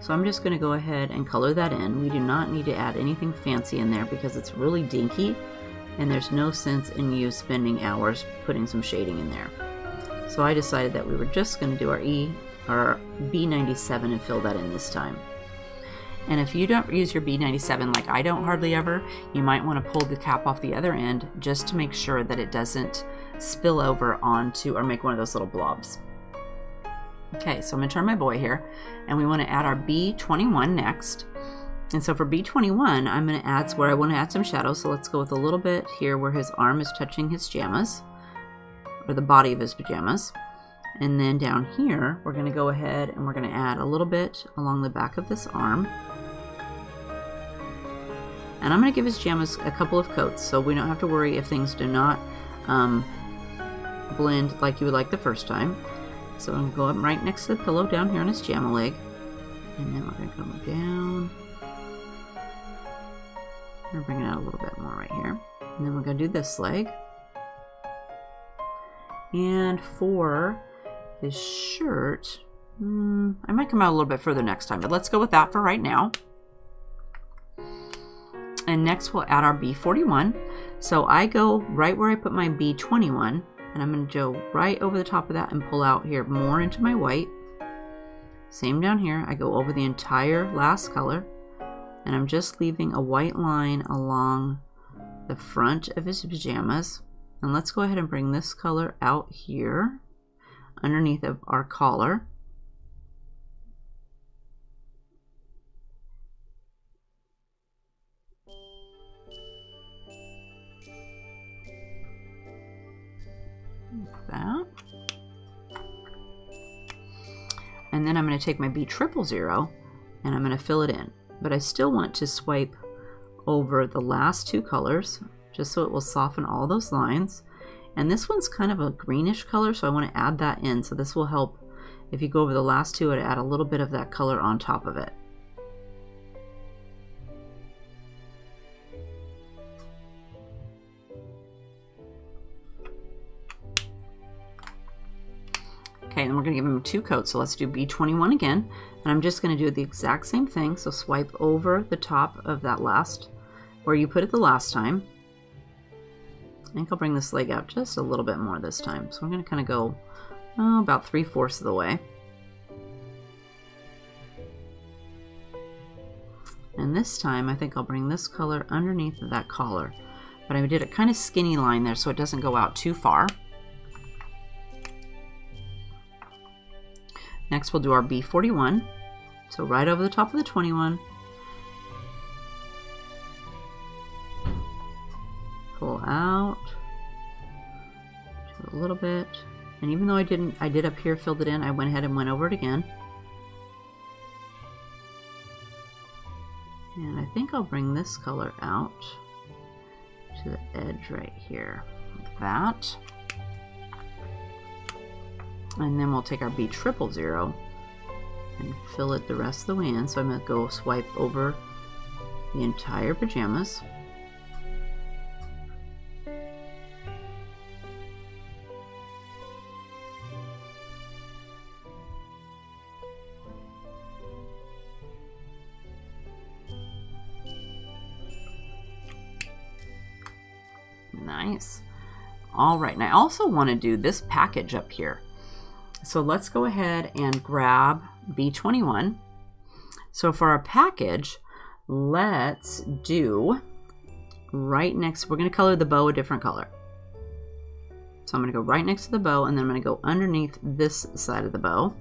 So I'm just going to go ahead and color that in. We do not need to add anything fancy in there because it's really dinky and there's no sense in you spending hours putting some shading in there. So I decided that we were just going to do our E or B ninety-seven and fill that in this time. And if you don't use your B ninety-seven, like I don't hardly ever, you might want to pull the cap off the other end just to make sure that it doesn't spill over onto or make one of those little blobs. Okay, so I'm going to turn my boy here, and we want to add our B twenty-one next. And so for B twenty-one, I'm going to add where I want to add some shadow. So let's go with a little bit here where his arm is touching his pajamas, or the body of his pajamas. And then down here, we're going to go ahead and we're going to add a little bit along the back of this arm. And I'm going to give his pajamas a couple of coats so we don't have to worry if things do not um, blend like you would like the first time. So I'm going to go up right next to the pillow down here on his pajama leg. And then we're going to come down. We're bringing out a little bit more right here. And then we're going to do this leg. And for his shirt, hmm, I might come out a little bit further next time, but let's go with that for right now. And next we'll add our B forty-one. So I go right where I put my B twenty-one, and I'm going to go right over the top of that and pull out here more into my white. Same down here. I go over the entire last color, and I'm just leaving a white line along the front of his pajamas. And let's go ahead and bring this color out here underneath of our collar. Like that. And then I'm going to take my B triple zero and I'm going to fill it in. But I still want to swipe over the last two colors, just so it will soften all those lines. And this one's kind of a greenish color, so I want to add that in. So this will help if you go over the last two and add a little bit of that color on top of it. Okay, and we're going to give him two coats. So let's do B twenty-one again. And I'm just going to do the exact same thing. So swipe over the top of that last, where you put it the last time. I think I'll bring this leg out just a little bit more this time. So I'm going to kind of go oh, about three-fourths of the way. And this time I think I'll bring this color underneath of that collar. But I did a kind of skinny line there so it doesn't go out too far. Next we'll do our B forty-one. So right over the top of the twenty-one. Pull out a little bit, and even though I didn't, I did up here, filled it in, I went ahead and went over it again. And I think I'll bring this color out to the edge right here, like that. And then we'll take our B triple zero and fill it the rest of the way in. So I'm going to go swipe over the entire pajamas. Nice. All right, and I also want to do this package up here. So let's go ahead and grab B twenty-one. So for our package, let's do right next, we're going to color the bow a different color. So I'm going to go right next to the bow, and then I'm going to go underneath this side of the bow.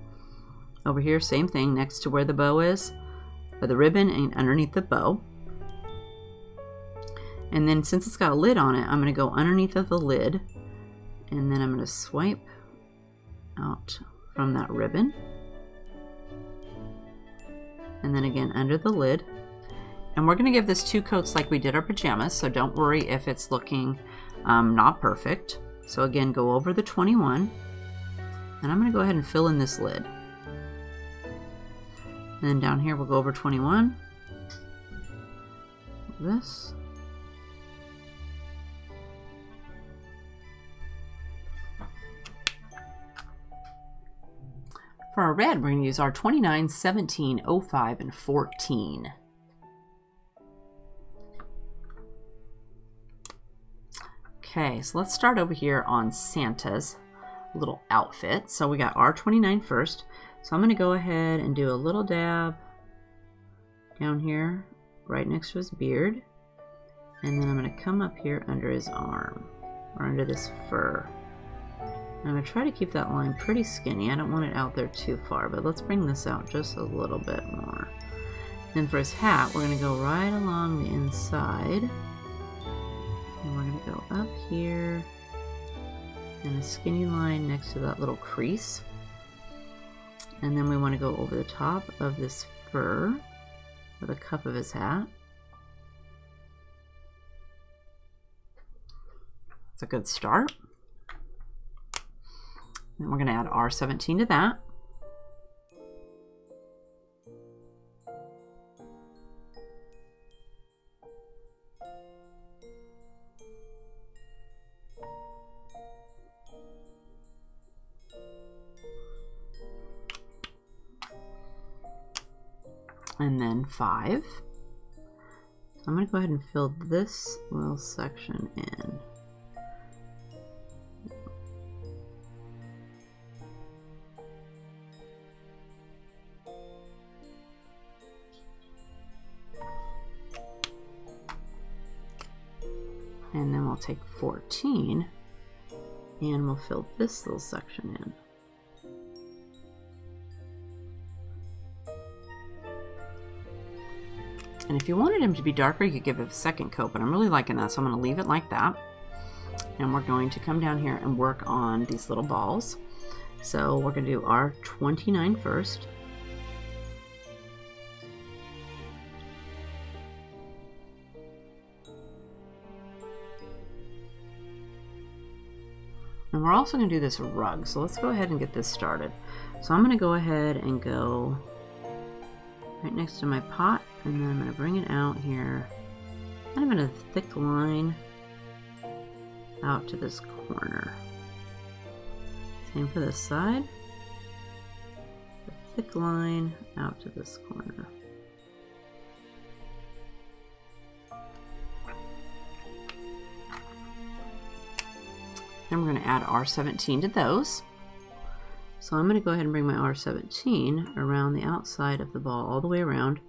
Over here, same thing, next to where the bow is, or the ribbon, and underneath the bow. And then since it's got a lid on it, I'm going to go underneath of the lid, and then I'm going to swipe out from that ribbon. And then again under the lid. And we're going to give this two coats like we did our pajamas, so don't worry if it's looking um, not perfect. So again, go over the twenty-one, and I'm going to go ahead and fill in this lid. And then down here, we'll go over twenty-one. Like this. For our red, we're going to use our twenty-nine, seventeen, oh five, and fourteen. Okay, so let's start over here on Santa's little outfit. So we got our twenty-nine first. So I'm going to go ahead and do a little dab down here right next to his beard. And then I'm going to come up here under his arm, or under this fur. I'm going to try to keep that line pretty skinny. I don't want it out there too far, but let's bring this out just a little bit more. Then for his hat, we're going to go right along the inside. And we're going to go up here, and a skinny line next to that little crease. And then we want to go over the top of this fur, or the cuff of his hat. That's a good start. And we're going to add R seventeen to that. And then five. I'm going to go ahead and fill this little section in. And then we'll take fourteen and we'll fill this little section in. And if you wanted him to be darker, you could give it a second coat, but I'm really liking that, so I'm going to leave it like that. And we're going to come down here and work on these little balls. So we're going to do our twenty-nine first. And we're also going to do this rug, so let's go ahead and get this started. So I'm going to go ahead and go right next to my pot, and then I'm going to bring it out here, kind of in a thick line, out to this corner. Same for this side. A thick line out to this corner. Then we're going to add R seventeen to those. So I'm going to go ahead and bring my R seventeen around the outside of the ball, all the way around.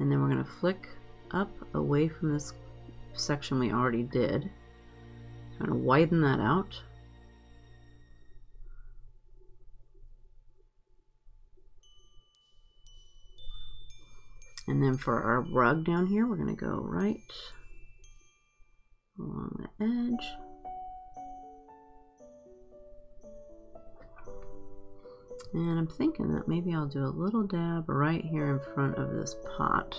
And then we're going to flick up away from this section we already did. Kind of widen that out. And then for our rug down here, we're going to go right along the edge. And I'm thinking that maybe I'll do a little dab right here in front of this pot.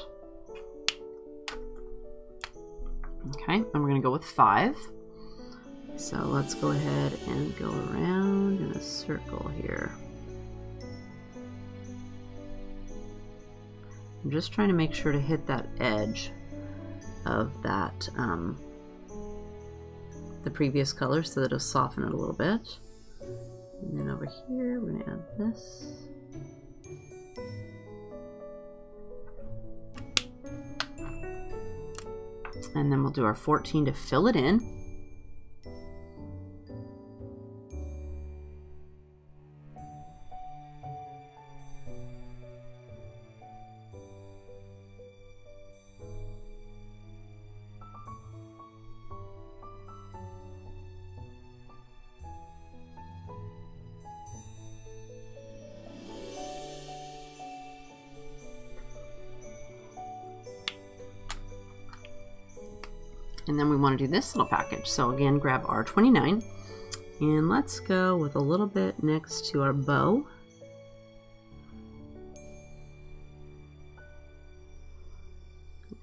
Okay, and we're going to go with five. So let's go ahead and go around in a circle here. I'm just trying to make sure to hit that edge of that, um, the previous color, so that it'll soften it a little bit. And then over here, we're going to add this. And then we'll do our fourteen to fill it in. And then we want to do this little package. So again, grab our twenty-nine and let's go with a little bit next to our bow. Like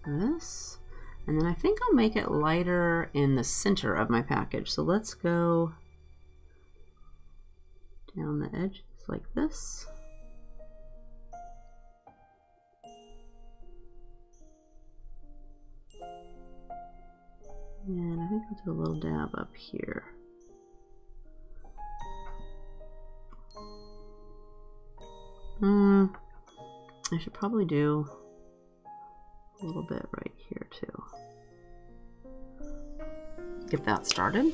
this. And then I think I'll make it lighter in the center of my package. So let's go down the edges like this. And I think I'll do a little dab up here. I should probably do a little bit right here too. Get that started.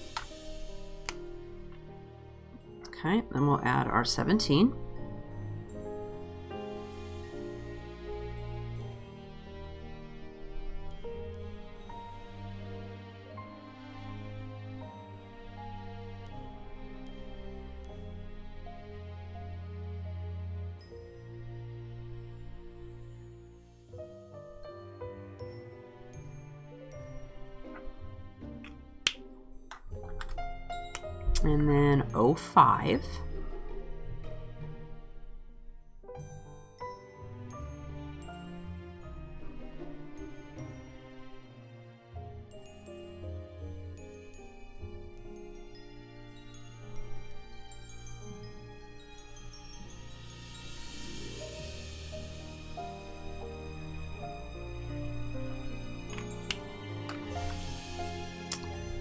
Okay, then we'll add our seventeen. And then oh five.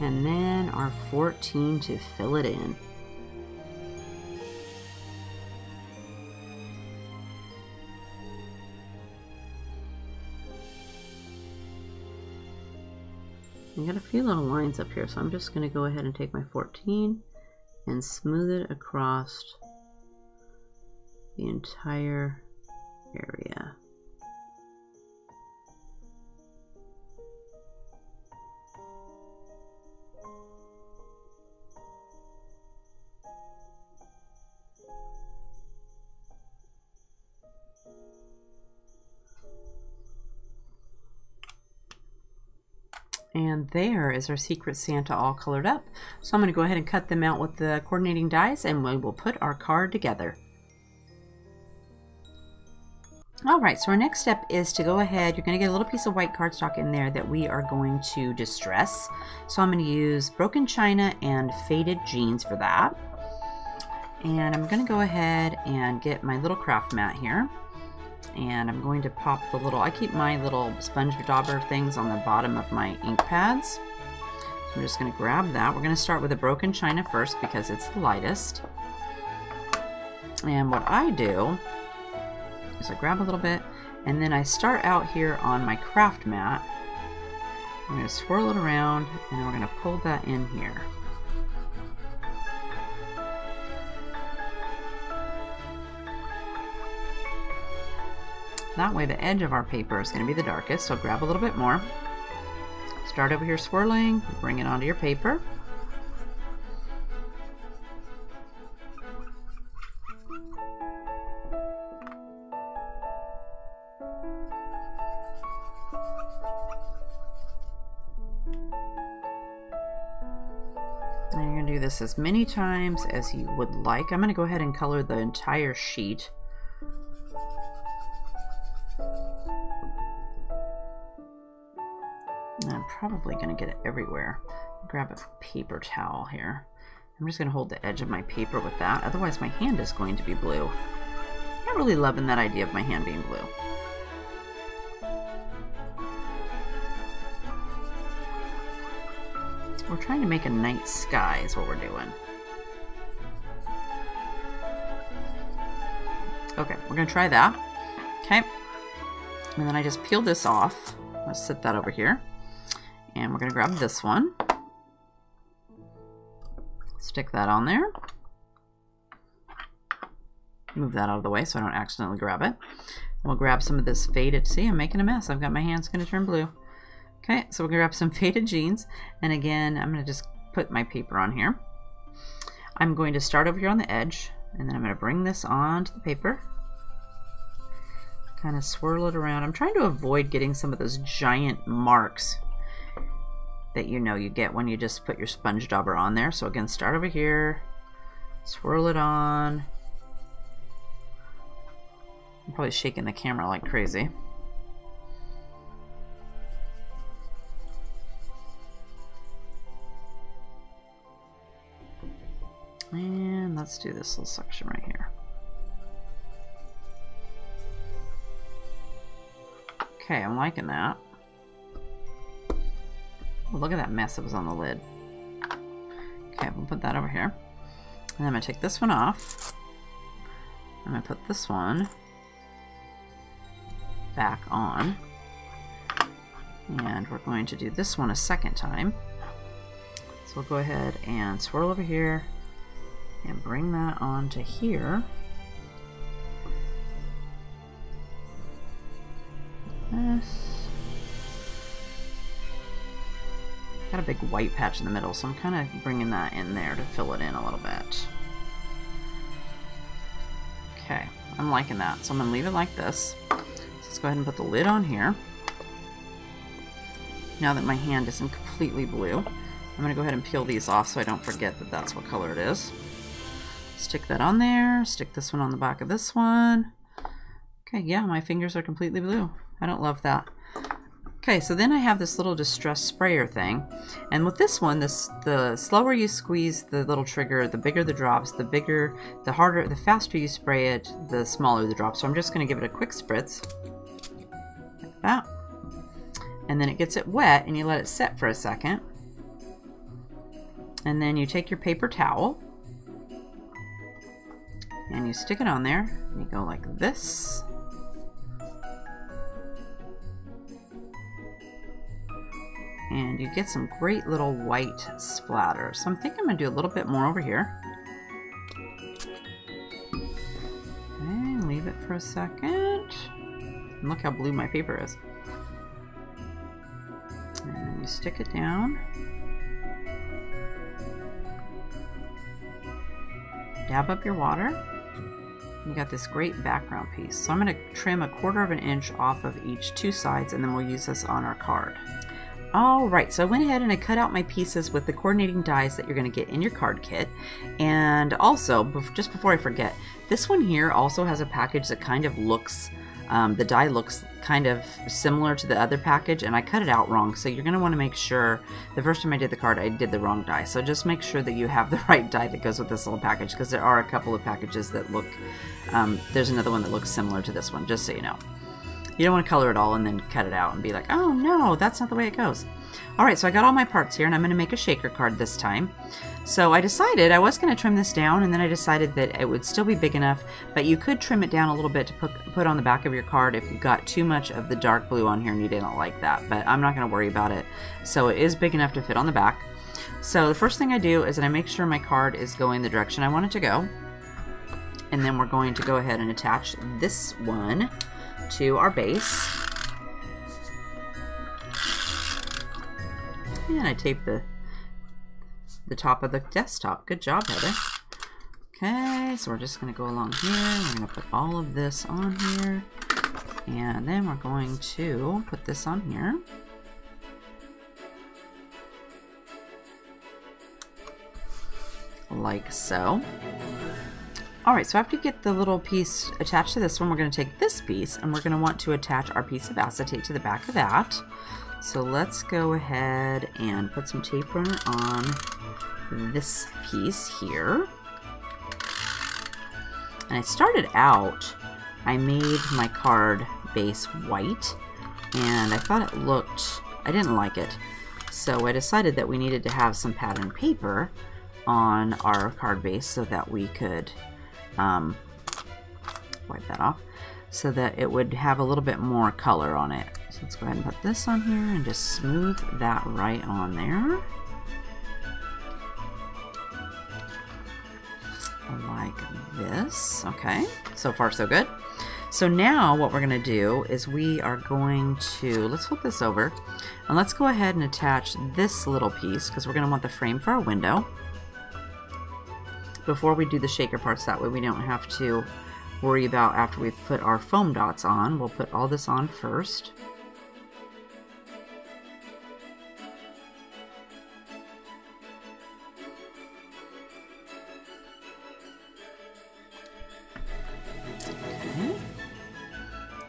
And then our fourteen to fill it in. I got a few little lines up here, so I'm just going to go ahead and take my fourteen and smooth it across the entire area. And there is our Secret Santa all colored up. So I'm going to go ahead and cut them out with the coordinating dies, and we will put our card together. Alright, so our next step is to go ahead. You're going to get a little piece of white cardstock in there that we are going to distress. So I'm going to use Broken China and Faded Jeans for that. And I'm going to go ahead and get my little craft mat here. And I'm going to pop the little, I keep my little sponge dauber things on the bottom of my ink pads. So I'm just going to grab that. We're going to start with a Broken China first because it's the lightest. And what I do is I grab a little bit and then I start out here on my craft mat. I'm going to swirl it around and then we're going to pull that in here. That way the edge of our paper is going to be the darkest, so grab a little bit more. Start over here swirling, bring it onto your paper. And you're going to do this as many times as you would like. I'm going to go ahead and color the entire sheet. Probably going to get it everywhere. Grab a paper towel here. I'm just going to hold the edge of my paper with that, otherwise my hand is going to be blue. I'm not really loving that idea of my hand being blue. We're trying to make a night sky is what we're doing. Okay, we're going to try that. Okay. And then I just peel this off. Let's set that over here. And we're going to grab this one, stick that on there, move that out of the way so I don't accidentally grab it. We'll grab some of this faded, see I'm making a mess, I've got my hands going to turn blue. Okay, so we'll grab some Faded Jeans, and again I'm going to just put my paper on here. I'm going to start over here on the edge, and then I'm going to bring this onto the paper. Kind of swirl it around. I'm trying to avoid getting some of those giant marks that you know you get when you just put your sponge dauber on there. So again, start over here, swirl it on. I'm probably shaking the camera like crazy. And let's do this little section right here. Okay, I'm liking that. Look at that mess that was on the lid. Okay, we'll put that over here. And I'm going to take this one off. I'm going to put this one back on. And we're going to do this one a second time. So we'll go ahead and swirl over here and bring that on to here. This. Got a big white patch in the middle, so I'm kind of bringing that in there to fill it in a little bit. Okay, I'm liking that, so I'm going to leave it like this. So let's go ahead and put the lid on here. Now that my hand isn't completely blue, I'm going to go ahead and peel these off so I don't forget that that's what color it is. Stick that on there, stick this one on the back of this one. Okay, yeah, my fingers are completely blue. I don't love that. Okay, so then I have this little distress sprayer thing, and with this one, this the slower you squeeze the little trigger, the bigger the drops, the bigger, the harder, the faster you spray it, the smaller the drops. So I'm just going to give it a quick spritz, like that, and then it gets it wet, and you let it sit for a second, and then you take your paper towel, and you stick it on there, and you go like this. And you get some great little white splatters. So I'm thinking I'm gonna do a little bit more over here. Okay, leave it for a second. And look how blue my paper is. And then you stick it down. Dab up your water. You got this great background piece. So I'm gonna trim a quarter of an inch off of each two sides, and then we'll use this on our card. Alright, so I went ahead and I cut out my pieces with the coordinating dies that you're going to get in your card kit. And also, just before I forget, this one here also has a package that kind of looks, um, the die looks kind of similar to the other package, and I cut it out wrong. So you're going to want to make sure, the first time I did the card, I did the wrong die. So just make sure that you have the right die that goes with this little package, because there are a couple of packages that look, um, there's another one that looks similar to this one, just so you know. You don't want to color it all and then cut it out and be like, oh no, that's not the way it goes. Alright, so I got all my parts here, and I'm going to make a shaker card this time. So I decided I was going to trim this down, and then I decided that it would still be big enough, but you could trim it down a little bit to put, put on the back of your card if you got too much of the dark blue on here and you didn't like that, but I'm not going to worry about it. So it is big enough to fit on the back. So the first thing I do is that I make sure my card is going the direction I want it to go, and then we're going to go ahead and attach this one to our base, and I tape the the top of the desktop. Good job, Heather. Okay, so we're just going to go along here. We're going to put all of this on here, and then we're going to put this on here. Like so. Alright, so after you get the little piece attached to this one, we're going to take this piece and we're going to want to attach our piece of acetate to the back of that. So let's go ahead and put some tape runner on this piece here. And I started out, I made my card base white, and I thought it looked, I didn't like it. So I decided that we needed to have some patterned paper on our card base so that we could Um, wipe that off so that it would have a little bit more color on it. So let's go ahead and put this on here and just smooth that right on there. Like this. Okay, so far so good. So now what we're going to do is we are going to, let's flip this over and let's go ahead and attach this little piece because we're going to want the frame for our window before we do the shaker parts, that way we don't have to worry about after we've put our foam dots on. We'll put all this on first. Okay.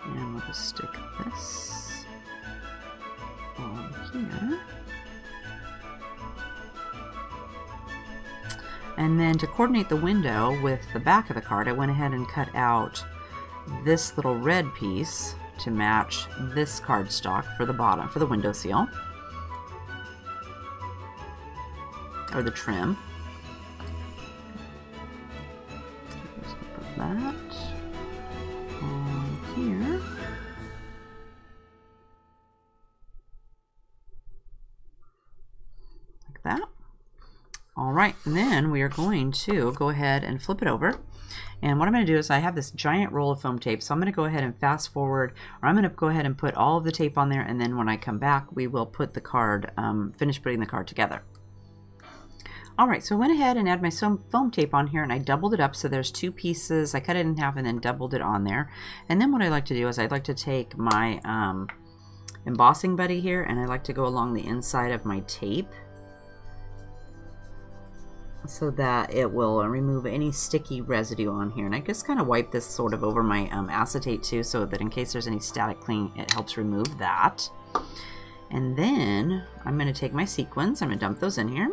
And we'll just stick this on here. And then to coordinate the window with the back of the card, I went ahead and cut out this little red piece to match this cardstock for the bottom, for the window seal, or the trim. Just put that on here. And then we are going to go ahead and flip it over. And what I'm going to do is I have this giant roll of foam tape, so I'm going to go ahead and fast forward, or I'm going to go ahead and put all of the tape on there, and then when I come back, we will put the card, um, finish putting the card together. Alright, so I went ahead and added my foam tape on here, and I doubled it up, so there's two pieces. I cut it in half and then doubled it on there. And then what I like to do is I'd like to take my um, embossing buddy here, and I like to go along the inside of my tape, so that it will remove any sticky residue on here. And I just kind of wipe this sort of over my um, acetate too, so that in case there's any static cling, it helps remove that. And then I'm going to take my sequins, I'm going to dump those in here.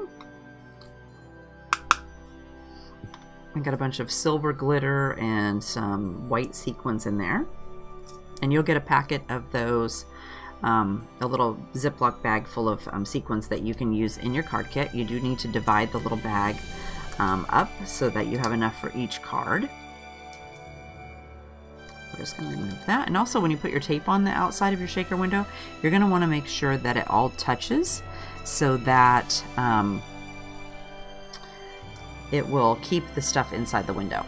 I got a bunch of silver glitter and some white sequins in there. And you'll get a packet of those, Um, a little Ziploc bag full of um, sequins that you can use in your card kit. You do need to divide the little bag um, up so that you have enough for each card. We're just going to remove that. And also when you put your tape on the outside of your shaker window, you're going to want to make sure that it all touches so that um, it will keep the stuff inside the window.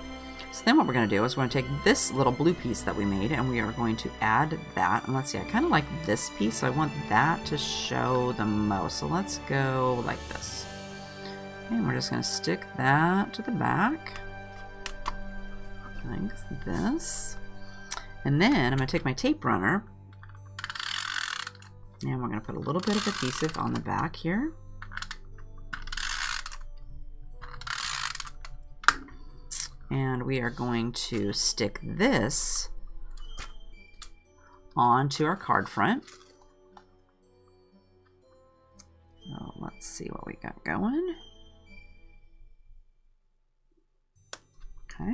So then what we're going to do is we're going to take this little blue piece that we made, and we are going to add that. And let's see, I kind of like this piece, so I want that to show the most. So let's go like this. And we're just going to stick that to the back, like this. And then I'm going to take my tape runner, and we're going to put a little bit of adhesive on the back here. And we are going to stick this onto our card front. So let's see what we got going. Okay,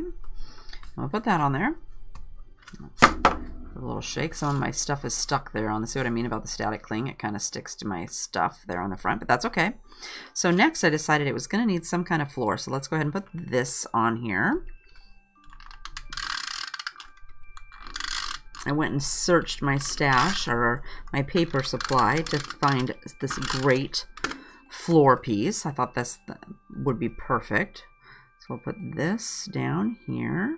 I'll put that on there. Let's give it a little shake. Some of my stuff is stuck there on the, see what I mean about the static cling? It kind of sticks to my stuff there on the front, but that's okay. So next I decided it was going to need some kind of floor. So let's go ahead and put this on here. I went and searched my stash or my paper supply to find this great floor piece. I thought this would be perfect. So we'll put this down here.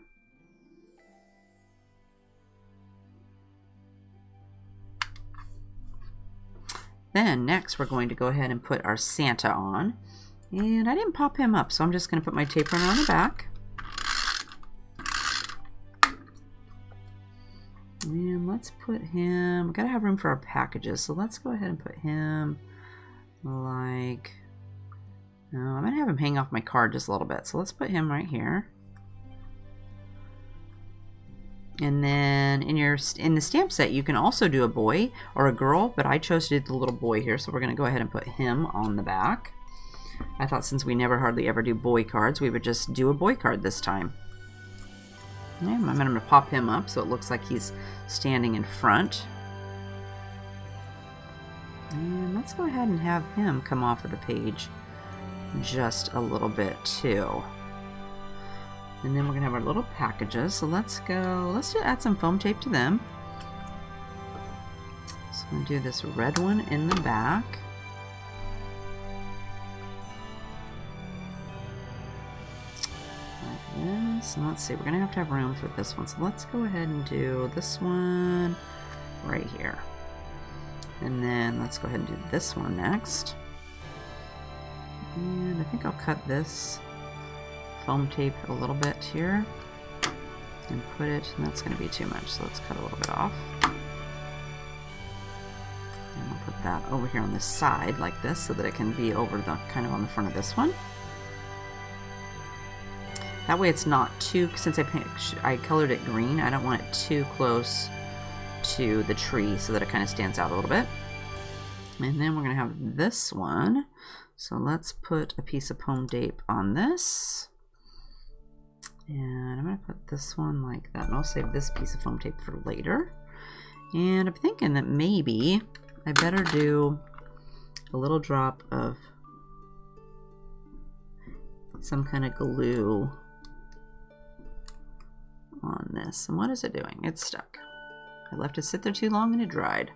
Then next we're going to go ahead and put our Santa on, and I didn't pop him up, so I'm just going to put my tape runner on the back, and let's put him, we've got to have room for our packages, so let's go ahead and put him like, no, I'm going to have him hang off my card just a little bit, so let's put him right here. And then in your in the stamp set, you can also do a boy or a girl, but I chose to do the little boy here, so we're going to go ahead and put him on the back. I thought since we never hardly ever do boy cards, we would just do a boy card this time. And I'm going to pop him up so it looks like he's standing in front. And let's go ahead and have him come off of the page just a little bit too. And then we're going to have our little packages. So let's go, let's just add some foam tape to them. So I'm going to do this red one in the back. Like this. And let's see, we're going to have to have room for this one. So let's go ahead and do this one right here. And then let's go ahead and do this one next. And I think I'll cut this foam tape a little bit here and put it, and that's going to be too much, so let's cut a little bit off. And we'll put that over here on this side like this so that it can be over the kind of on the front of this one. That way it's not too, since I, I colored it green, I don't want it too close to the tree so that it kind of stands out a little bit. And then we're going to have this one. So let's put a piece of foam tape on this. And I'm going to put this one like that, and I'll save this piece of foam tape for later. And I'm thinking that maybe I better do a little drop of some kind of glue on this. And what is it doing? It's stuck. I left it sit there too long and it dried.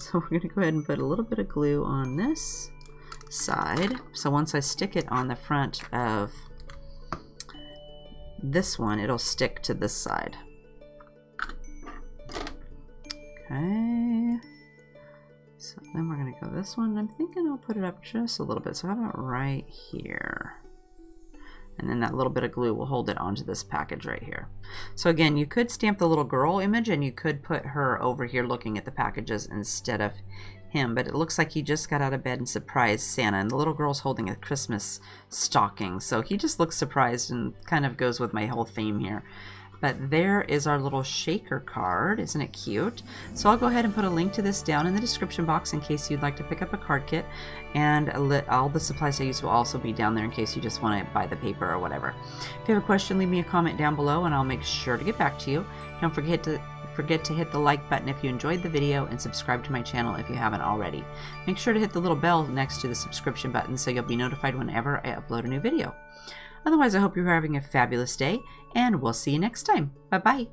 So we're going to go ahead and put a little bit of glue on this side. So once I stick it on the front of this one, it'll stick to this side. Okay. So then we're gonna go this one. I'm thinking I'll put it up just a little bit. So how about right here? And then that little bit of glue will hold it onto this package right here. So again, you could stamp the little girl image and you could put her over here looking at the packages instead of him, but it looks like he just got out of bed and surprised Santa, and the little girl's holding a Christmas stocking. So he just looks surprised and kind of goes with my whole theme here. But there is our little shaker card. Isn't it cute? So I'll go ahead and put a link to this down in the description box in case you'd like to pick up a card kit, and all the supplies I use will also be down there in case you just want to buy the paper or whatever. If you have a question, leave me a comment down below and I'll make sure to get back to you. Don't forget to forget to hit the like button if you enjoyed the video, and subscribe to my channel if you haven't already. Make sure to hit the little bell next to the subscription button so you'll be notified whenever I upload a new video. Otherwise, I hope you're having a fabulous day, and we'll see you next time. Bye-bye.